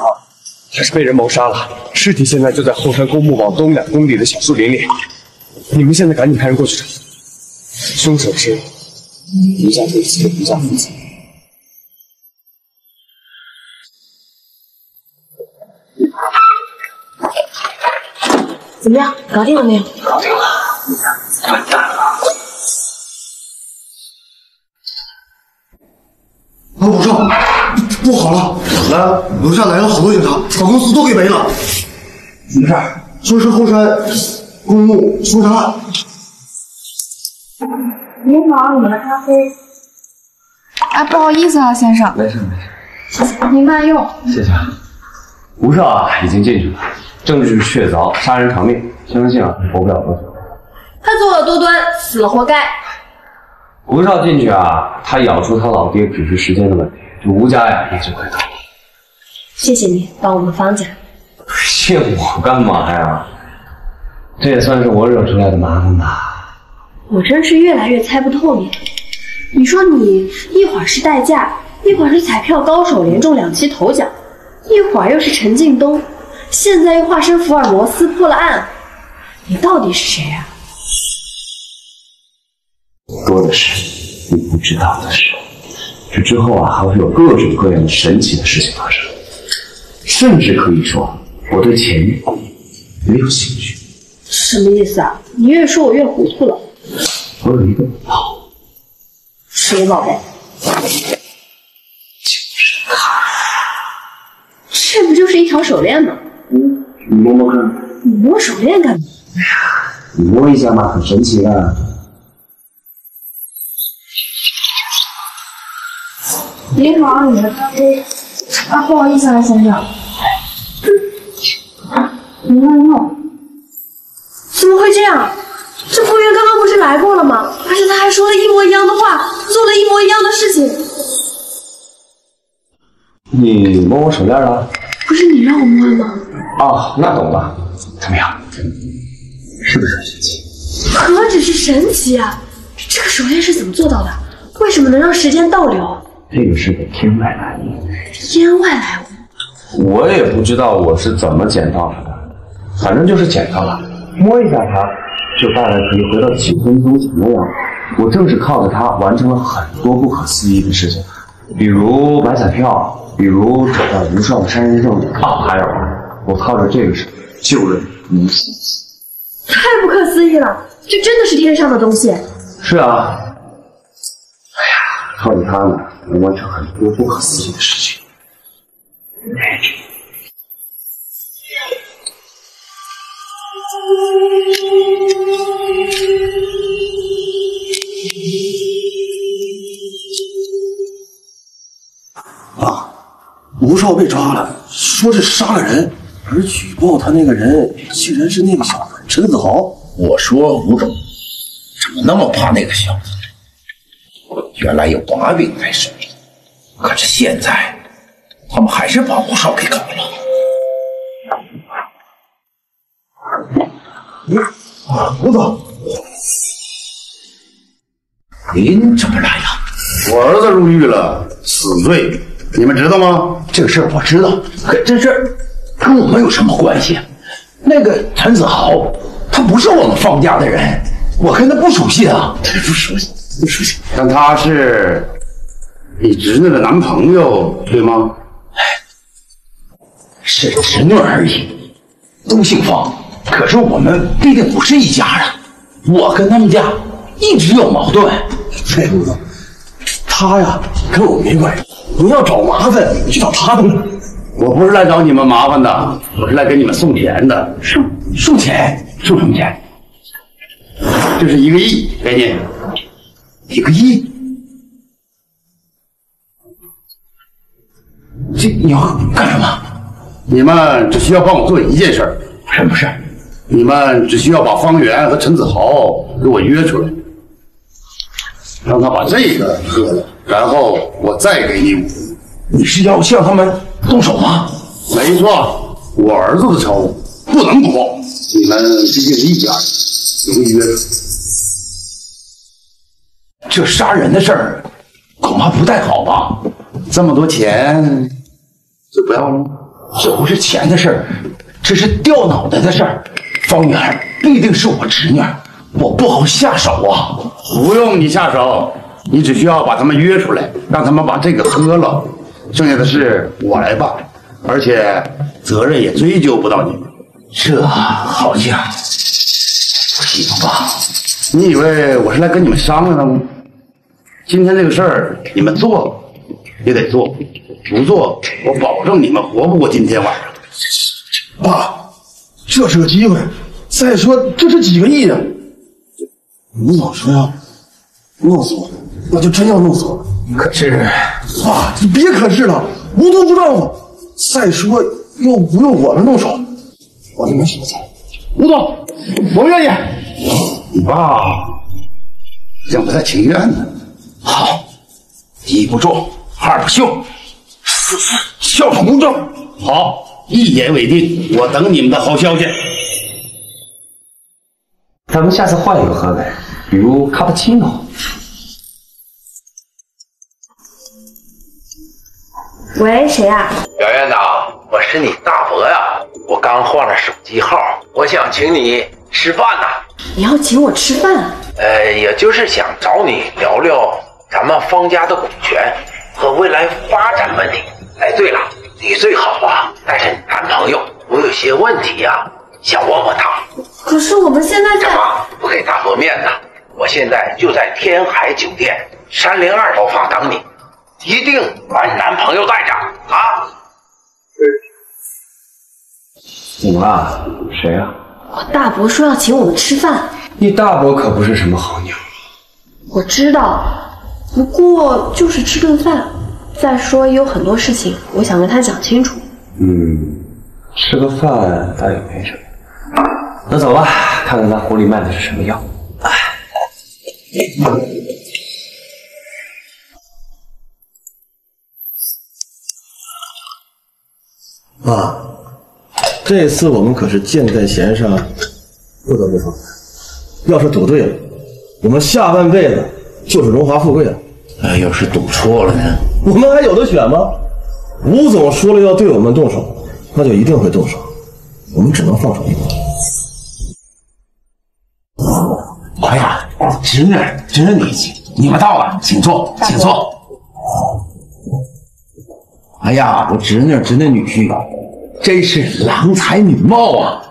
他是被人谋杀了，尸体现在就在后山公墓往东两公里的小树林里。你们现在赶紧派人过去找，凶手是。 吴家这次的吴家父子，怎么样？搞定了没有？搞定了，完蛋了！啊，老赵，不好了！怎么了？楼下来了好多警察，把公司都给围了。什么事儿？说是后山公墓凶杀案。 您好，你的咖啡。哎，不好意思啊，先生。没事没事，您慢用。谢谢。吴少已经进去了，证据确凿，杀人偿命，相信啊，活不了多久。他作恶多端，死了活该。吴少进去啊，他咬住他老爹只是时间的问题。这吴家呀，一直快倒。谢谢你帮我们方家。谢我干嘛呀？这也算是我惹出来的麻烦吧。我真是越来越猜不透你了。你说你一会儿是代驾，一会儿是彩票高手连中两期头奖，一会儿又是陈近东。 现在又化身福尔摩斯破了案，你到底是谁啊？多的是你不知道的事，这之后啊还会有各种各样的神奇的事情发生，甚至可以说我对钱没有兴趣。什么意思啊？你越说我越糊涂了。我有一个宝，什么宝贝？就是它，这不就是一条手链吗？ 你摸摸看，你摸手链干嘛？哎呀，你摸一下嘛，很神奇的。你好，你的咖啡。啊，不好意思啊，先生。您慢用。怎么会这样？这服务员刚刚不是来过了吗？而且他还说了一模一样的话，做了一模一样的事情。你摸我手链啊？ 不是你让我摸吗？哦，那懂了。怎么样？是不是很神奇？何止是神奇啊！这个手链是怎么做到的？为什么能让时间倒流？这个是个天外来物。天外来物？我也不知道我是怎么捡到它的，反正就是捡到了。摸一下它，就大概可以回到几分钟前的样子。我正是靠着它完成了很多不可思议的事情，比如买彩票。 比如找到吴少的杀人证据啊，还有我靠着这个事救了吴少，太不可思议了！这真的是天上的东西。是啊，哎呀，靠着它呢，能完成很多不可思议的事情。啊！ 吴少被抓了，说是杀了人，而举报他那个人竟然是那个小子陈子豪。我说吴总怎么那么怕那个小子？原来有把柄在手里，可是现在他们还是把吴少给搞了。吴吴总，您怎么来了？我儿子入狱了，死罪。 你们知道吗？这个事儿我知道，可这事儿跟我们有什么关系？那个陈子豪，他不是我们方家的人，我跟他不熟悉啊，不熟悉，不熟悉。但他是你侄女的男朋友，对吗？是侄女而已，都姓方，可是我们毕竟不是一家人，我跟他们家一直有矛盾。哎，陆总，他呀跟我没关系。 你要找麻烦，你去找他们。我不是来找你们麻烦的，我是来给你们送钱的。送送钱？送什么钱？这是一个亿，给你。一个亿？这你要干什么？你们只需要帮我做一件事。什么事？你们只需要把方圆和陈子豪给我约出来，让他把这个喝了。 然后我再给你五，你是要向他们动手吗？没错，我儿子的仇不能躲。你们毕竟是一家人，容易约。这杀人的事儿恐怕不太好吧？这么多钱就不要了？这不是钱的事儿，这是掉脑袋的事儿。方圆必定是我侄女，我不好下手啊。不用你下手。 你只需要把他们约出来，让他们把这个喝了，剩下的事我来办，而且责任也追究不到你们。这好像不行吧？你以为我是来跟你们商量的吗？今天这个事儿你们做也得做，不做我保证你们活不过今天晚上。爸，这是个机会。再说这是几个亿啊！你老说呀，弄死我！ 那就真要弄死我了！可是，爸，你别可是了，无毒不丈夫。再说，又不用我们动手，我里面什么钱？吴总，我愿意。你爸让我在情愿呢。好，一不忠，二不休，四是效仿公正。好，一言为定。我等你们的好消息。咱们下次换一个喝呗，比如卡布奇诺。 喂，谁呀、啊？姚院长，我是你大伯呀、啊。我刚换了手机号，我想请你吃饭呢、啊。你要请我吃饭、啊？呃，也就是想找你聊聊咱们方家的股权和未来发展问题。哎，对了，你最好啊带上你男朋友，我有些问题呀、啊、想问问他。可是我们现在在……干嘛不给大伯面子？我现在就在天海酒店三零二套房等你。 一定把你男朋友带上啊！你爸谁啊？我大伯说要请我们吃饭。你大伯可不是什么好鸟。我知道，不过就是吃顿饭。再说也有很多事情，我想跟他讲清楚。嗯，吃个饭倒也没什么。那走吧，看看那湖里卖的是什么药。哎。嗯 啊，这次我们可是箭在弦上，不得不防范。要是赌对了，我们下半辈子就是荣华富贵了。哎，要是赌错了呢？我们还有的选吗？吴总说了要对我们动手，那就一定会动手，我们只能放手一搏。哎呀，侄女，侄女你，你们到了，请坐，请坐。 哎呀，我侄女侄女女婿，真是郎才女貌啊！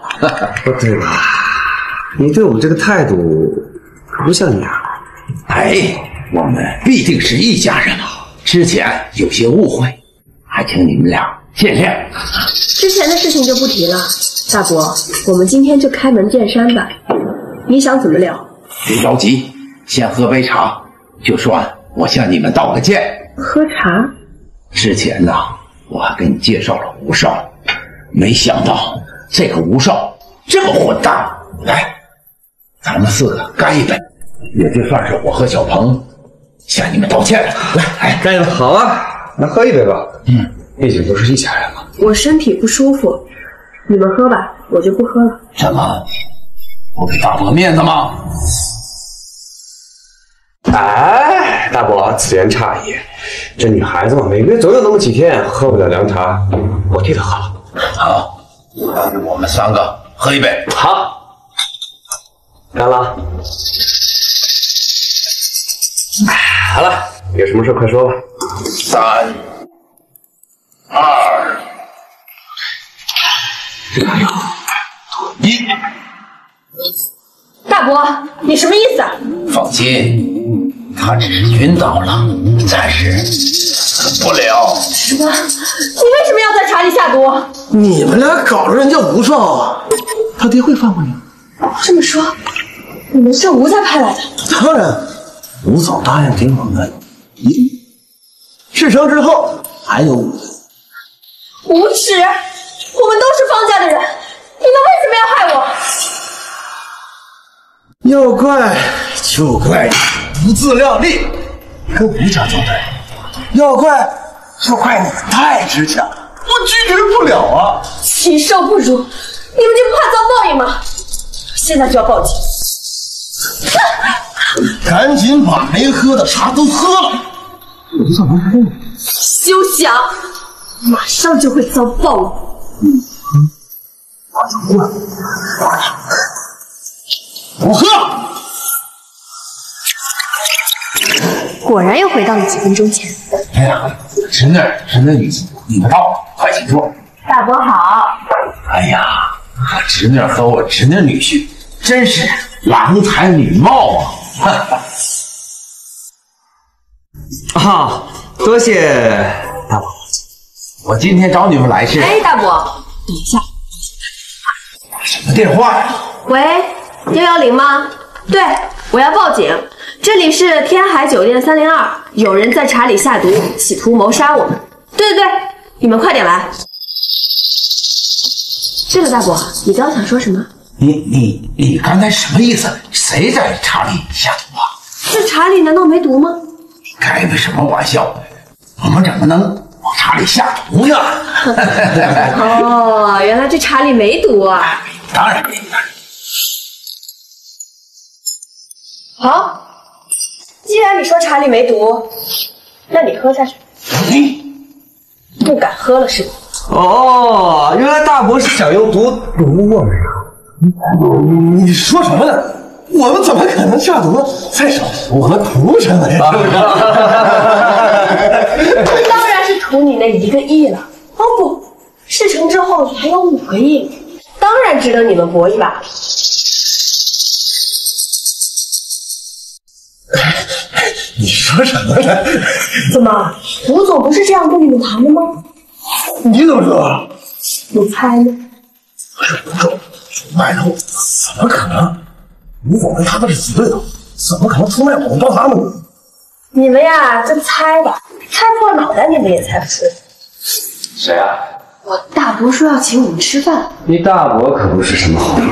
不对吧？你对我们这个态度可不像你啊！哎，我们毕竟是一家人啊，之前有些误会，还请你们俩见谅。之前的事情就不提了，大伯，我们今天就开门见山吧。你想怎么聊？别着急，先喝杯茶，就算我向你们道个歉。喝茶。 之前呢，我还给你介绍了吴少，没想到这个吴少这么混蛋。来，咱们四个干一杯，也就算是我和小鹏向你们道歉了。来，哎，干一杯！好啊，那喝一杯吧。嗯，毕竟都是一家人嘛。我身体不舒服，你们喝吧，我就不喝了。怎么，不给大伯面子吗？哎，大伯，此言差矣。 这女孩子嘛，每个月总有那么几天喝不了凉茶，我替她喝了。好，那我们三个喝一杯。好，干了。好了，有什么事快说吧。三、二、六、一。大伯，你什么意思啊？放心。 他只是晕倒了，暂时不了。什么？你为什么要在茶里下毒？你们俩搞着人家吴少，他爹会放过你？这么说，你们是吴家派来的？当然，吴总答应给我们一事成之后还有我们。无耻！我们都是方家的人，你们为什么要害我？要怪就怪你。 不自量力，跟吴家作对，要怪就怪你太值钱了，我拒绝不了啊！禽兽不如，你们就不怕遭报应吗？现在就要报警！赶紧把没喝的茶都喝了！我就算没喝了。休想！马上就会遭报应。嗯嗯，我就过来，我喝。 果然又回到了几分钟前。哎呀，侄女，侄女女，你们到了，快请坐。大伯好。哎呀，我侄女和我侄女女婿真是郎才女貌啊！哈哈。啊，多谢大伯。我今天找你们来是……哎，大伯，等一下，打什么电话呀？喂，幺幺零吗？对，我要报警。 这里是天海酒店三零二，有人在茶里下毒，企图谋杀我们。对对对，你们快点来！这个大伯，你刚想说什么？你你你刚才什么意思？谁在茶里下毒啊？这茶里难道没毒吗？开个什么玩笑？我们怎么能往茶里下毒呀？哦，原来这茶里没毒啊！当然没毒。好，既然你说茶里没毒，那你喝下去。你不敢喝了是吧？ 哦，原来大伯是想用毒毒我们啊！你说什么呢？我们怎么可能下毒呢？再说我们图什么呀？当然是图你那一个亿了。哦不，事成之后还有五个亿，当然值得你们搏一把了。你说什么呢？怎么，吴总不是这样跟你们谈的吗？ 你怎么说？你猜呢？不是，出卖了我，怎么可能？吴总跟他们是敌对的，怎么可能出卖我们帮他们？你们呀，就猜吧，猜破脑袋你们也猜不出。谁啊？我大伯说要请我们吃饭。你大伯可不是什么好人。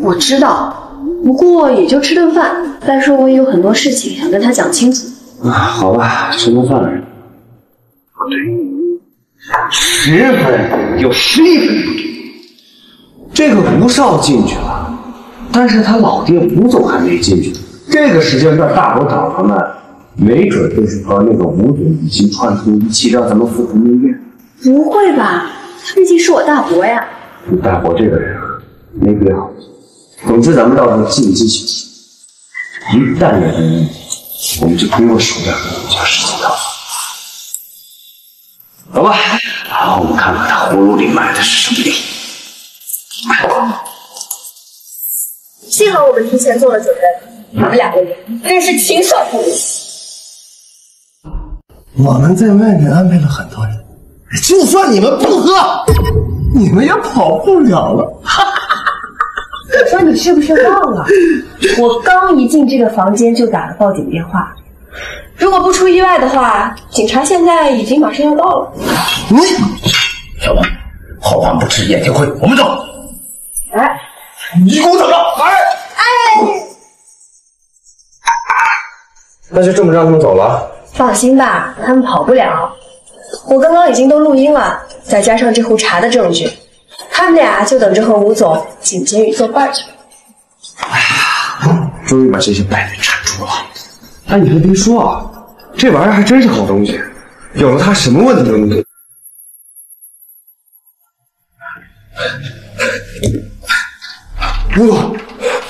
我知道，不过也就吃顿饭。再说我也有很多事情想跟他讲清楚。啊，好吧，吃顿饭而已。不对。 十分有十一分不对，这个吴少进去了，但是他老爹吴总还没进去。这个时间段，大伯找他们，没准就是和那个吴总已经串通一气，让咱们复仇灭怨。不会吧？他毕竟是我大伯呀。你大伯这个人没别好。总之，咱们到时候静一静小心，一旦有人问题，我们就通过手段将事情告诉。 走吧，然后我们看看他葫芦里买的是什么药。幸好我们提前做了准备，他们两个人真是禽兽不如。我们在外面安排了很多人，就算你们不喝，你们也跑不了了。我说你是不是忘了？我刚一进这个房间就打了报警电话。 如果不出意外的话，警察现在已经马上要到了。嗯，小王，好汉不吃眼前亏，我们走。哎，你给我等着！哎哎，那就这么让他们走了？放心吧，他们跑不了。我刚刚已经都录音了，再加上这壶茶的证据，他们俩就等着和吴总进监狱作伴去了。哎呀，终于把这些败类铲除了。 哎，你还别说啊，这玩意儿还真是好东西，有了它什么问题都能解决。吴总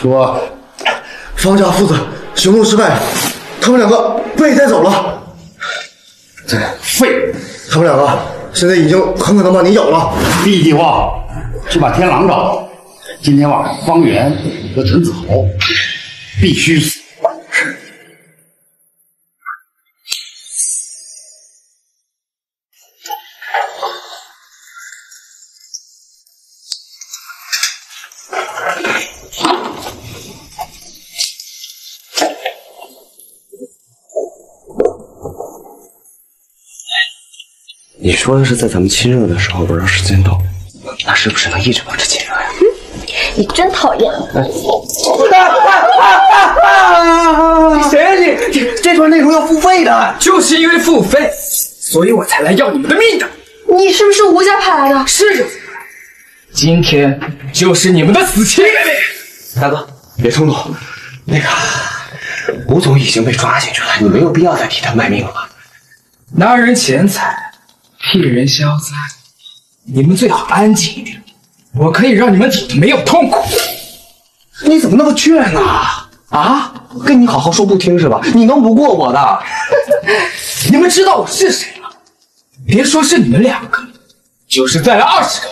说，方家父子行动失败，他们两个被带走了。对，废，他们两个现在已经很可能把你咬了。B 计划是把天狼找到，今天晚上方圆和陈子豪必须死。 你说的是在咱们亲热的时候玩到时间到，那是不是能一直保持亲热呀？嗯，你真讨厌！哎，谁呀你？这这段内容要付费的，就是因为付费，所以我才来要你们的命的。你是不是吴家派来的？是是。今天就是你们的死期！大哥，别冲动。那个吴总已经被抓进去了，你没有必要再替他卖命了吧？拿人钱财。 替人消灾，你们最好安静一点。我可以让你们体没有痛苦。你怎么那么倔呢？啊，跟你好好说不听是吧？你弄不过我的。你们知道我是谁吗？别说是你们两个，就是再来二十个，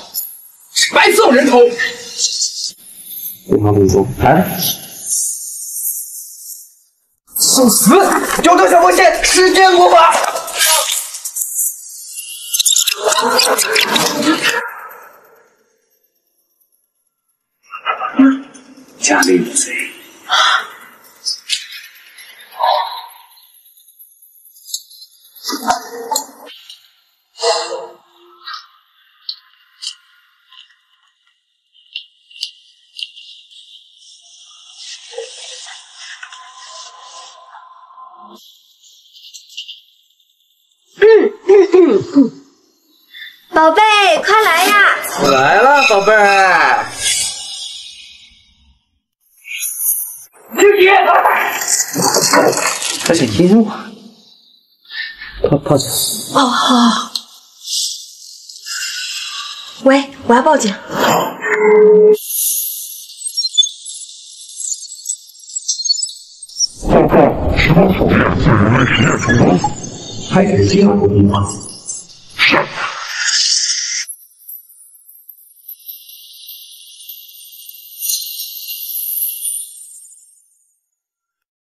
是白送人头。对方不说，来吧。送死！有多少奉献，时间无法。 家里有贼！宝贝，快来呀！我来了，宝贝儿。刘姐，快点接我，抱抱紧。哦，好。好喂，我要报警。 报告！石头草原对人类实验成功，开始接管工作。